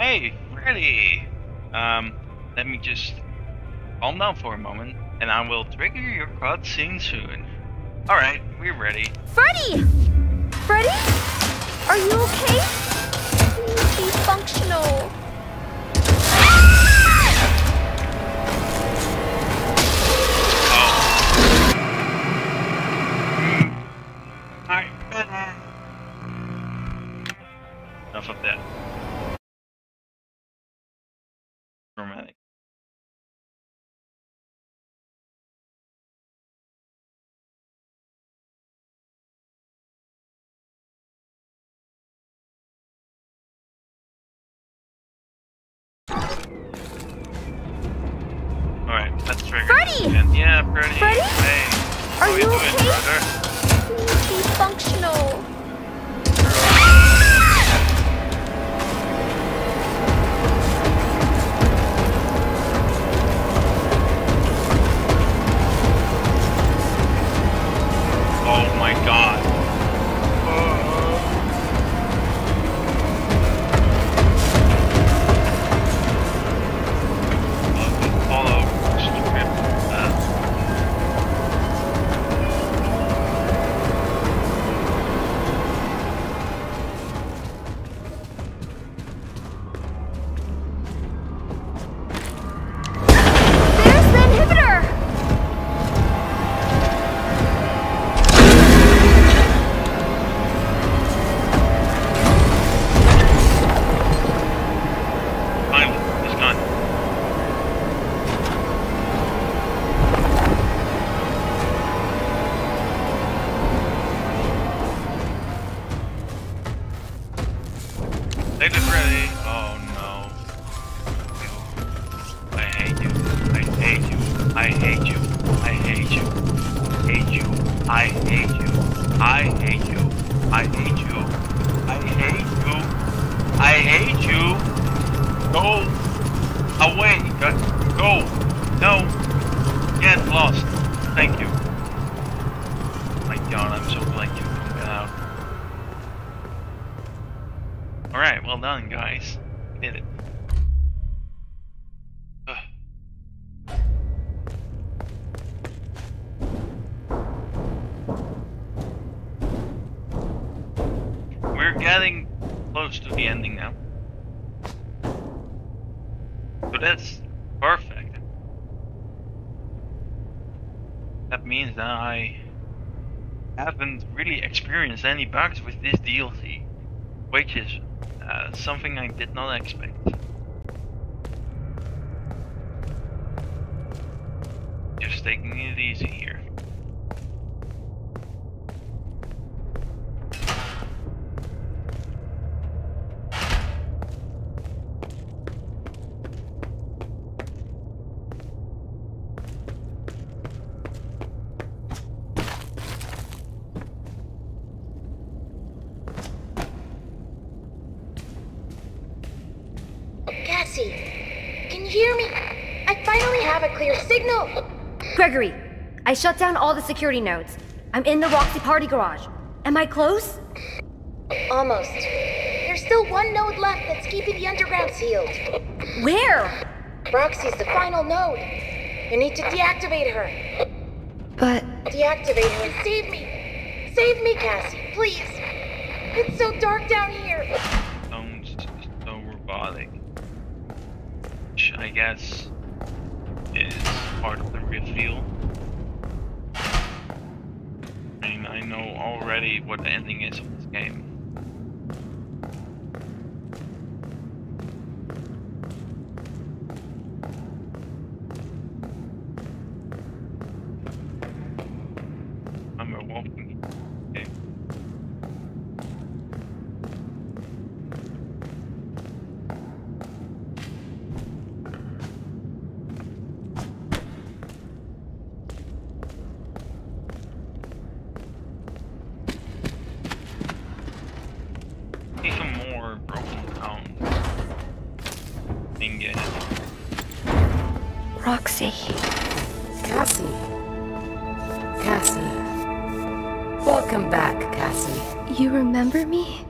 Hey, Freddy! Um, let me just calm down for a moment, and I will trigger your cutscene soon. Alright, we're ready. Freddy! Freddy? Are you okay? You need to be functional. Of that. Dramatic. Alright, let's trigger. Freddy! And yeah, Freddy! Freddy? Hey! Are you okay? You need to be functional. Alright, well done guys. We did it. Ugh. close to the ending now. So that's perfect. That means that I haven't really experienced any bugs with this D L C, which is uh, something I did not expect. Just taking it easy here. Gregory, I shut down all the security nodes. I'm in the Roxy party garage. Am I close? Almost. There's still one node left that's keeping the underground sealed. Where? Roxy's the final node. You need to deactivate her. But... Deactivate her. Save me! Save me, Cassie, please! It's so dark down here! Sounds so robotic. Which I guess is part of the reveal. I mean, I know already what the ending is of this game. I'm a walking game. Roxy. Cassie. Cassie. Welcome back, Cassie. You remember me?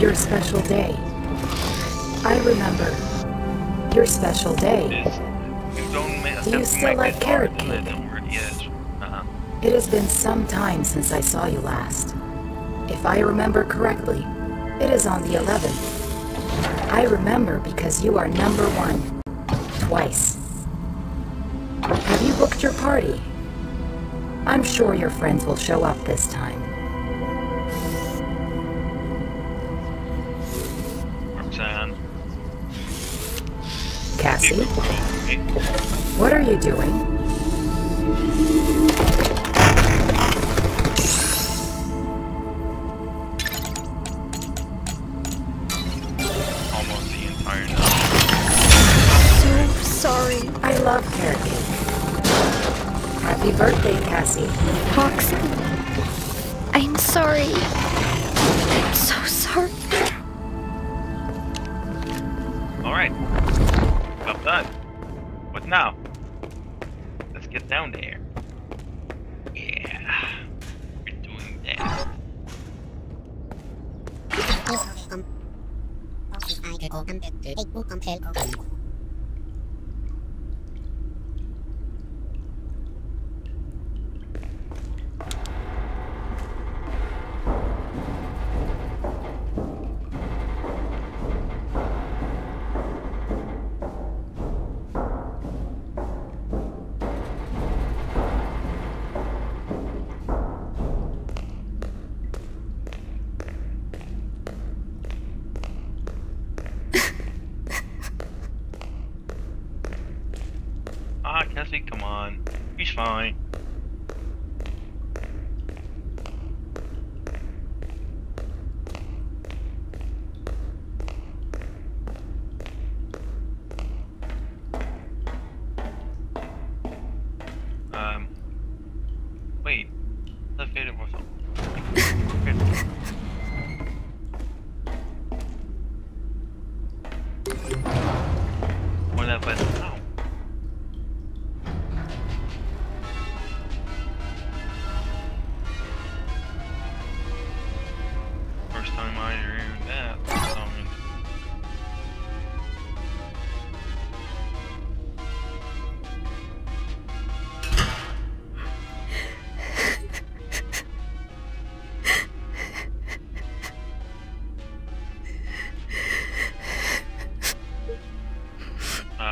Your special day. I remember. Your special day. Do you still like carrot cake? It has been some time since I saw you last. If I remember correctly, it is on the eleventh. I remember because you are number one. Twice. Have you booked your party? I'm sure your friends will show up this time. Roxanne. Cassie? What are you doing? Happy birthday, Cassie. Roxy, I'm sorry. I'm so sorry. Alright. Well done. What now? Let's get down there. Yeah. We're doing that. Come on, he's fine. Um, wait, the elevator was on. Whatever.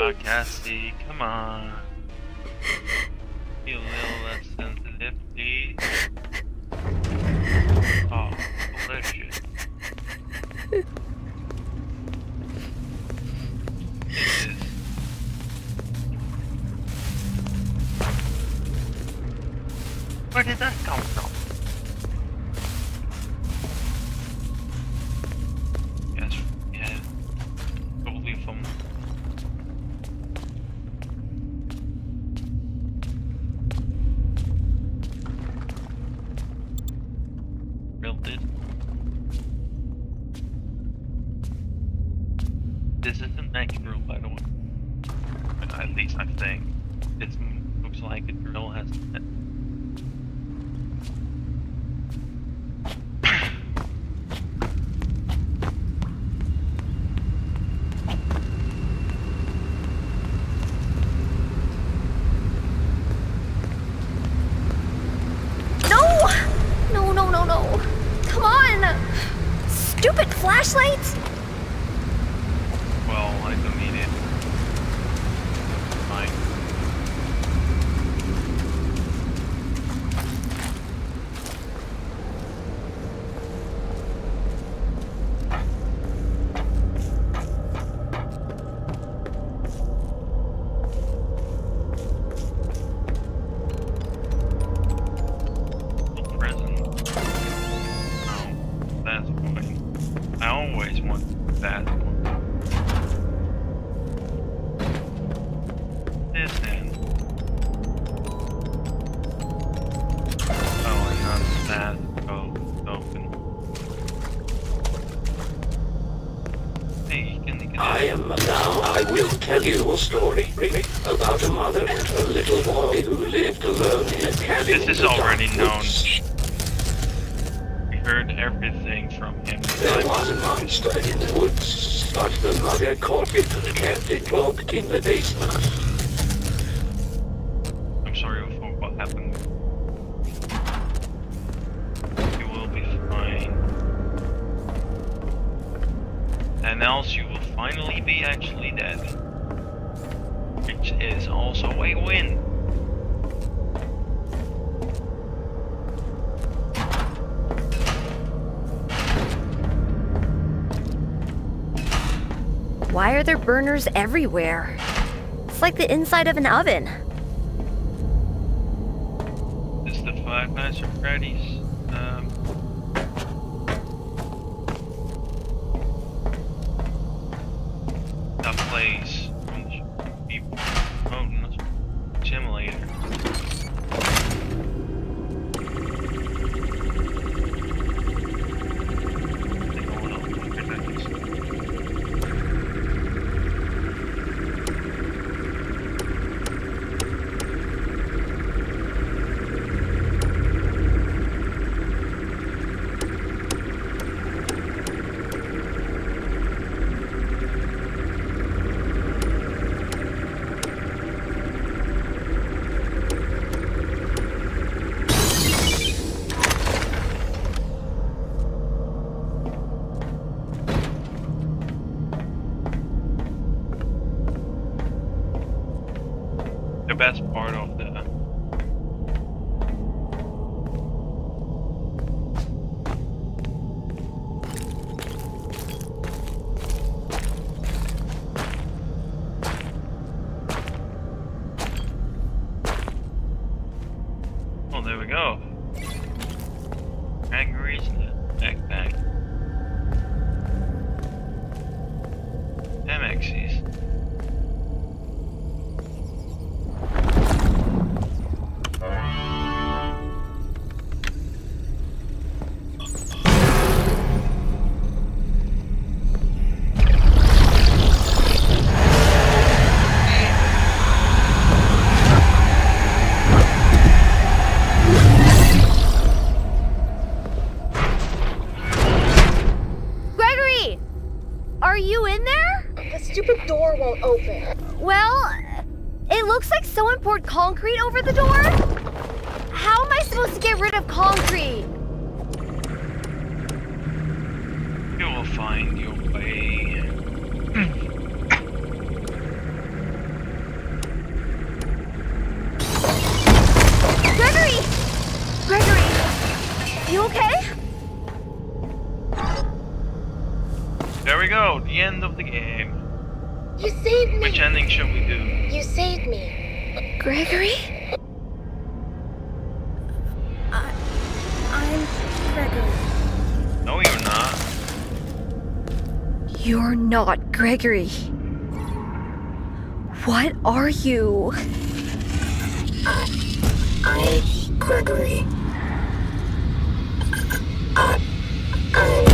Luca, Cassie, come on. Be a little less sensitive, please. Oh, bless you. Take this. Where did that come from? Story really, about a mother and her little boy who lived alone in a cabin. This is already known. We heard everything from him. There was a monster in the woods, but the mother caught it and kept it locked in the basement. I'm sorry for what happened. You will be fine. And else you will finally be actually dead. Which is also a win. Why are there burners everywhere? It's like the inside of an oven. This is the Five Nights at Freddy's. Um... The place. Concrete over the door? How am I supposed to get rid of concrete? You will find your way. of the game. You saved me! Which ending should we do? You saved me. Gregory? I... I'm Gregory. No, you're not. You're not Gregory. What are you? I... I'm Gregory. I... I'm...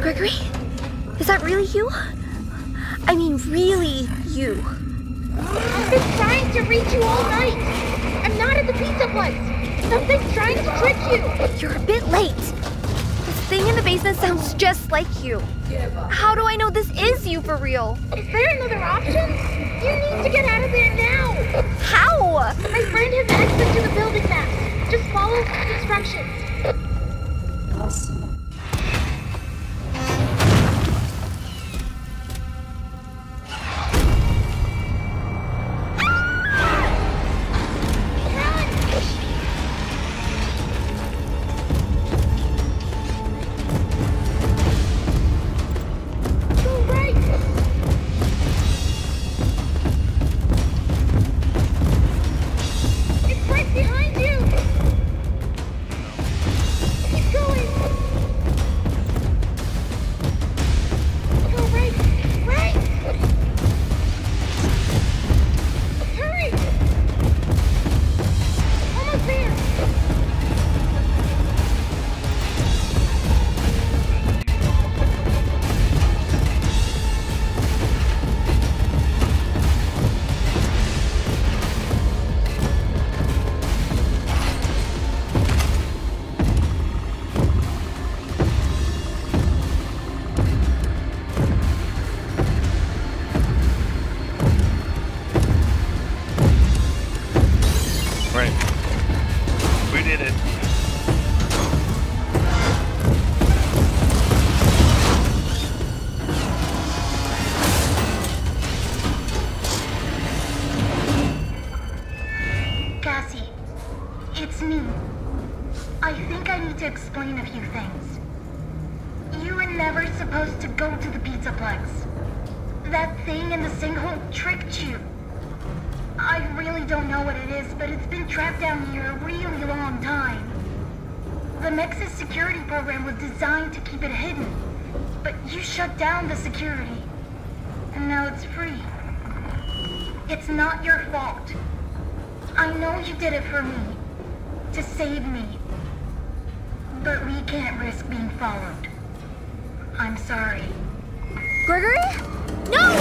Gregory? Is that really you? I mean, really you. I've been trying to reach you all night. I'm not at the Pizzaplex. Something's trying to trick you. You're a bit late. This thing in the basement sounds just like you. How do I know this is you for real? Is there another option? You need to get out of there now. How? My friend has access to the building map. Just follow the instructions. Awesome. Follow. I'm sorry. Gregory? No!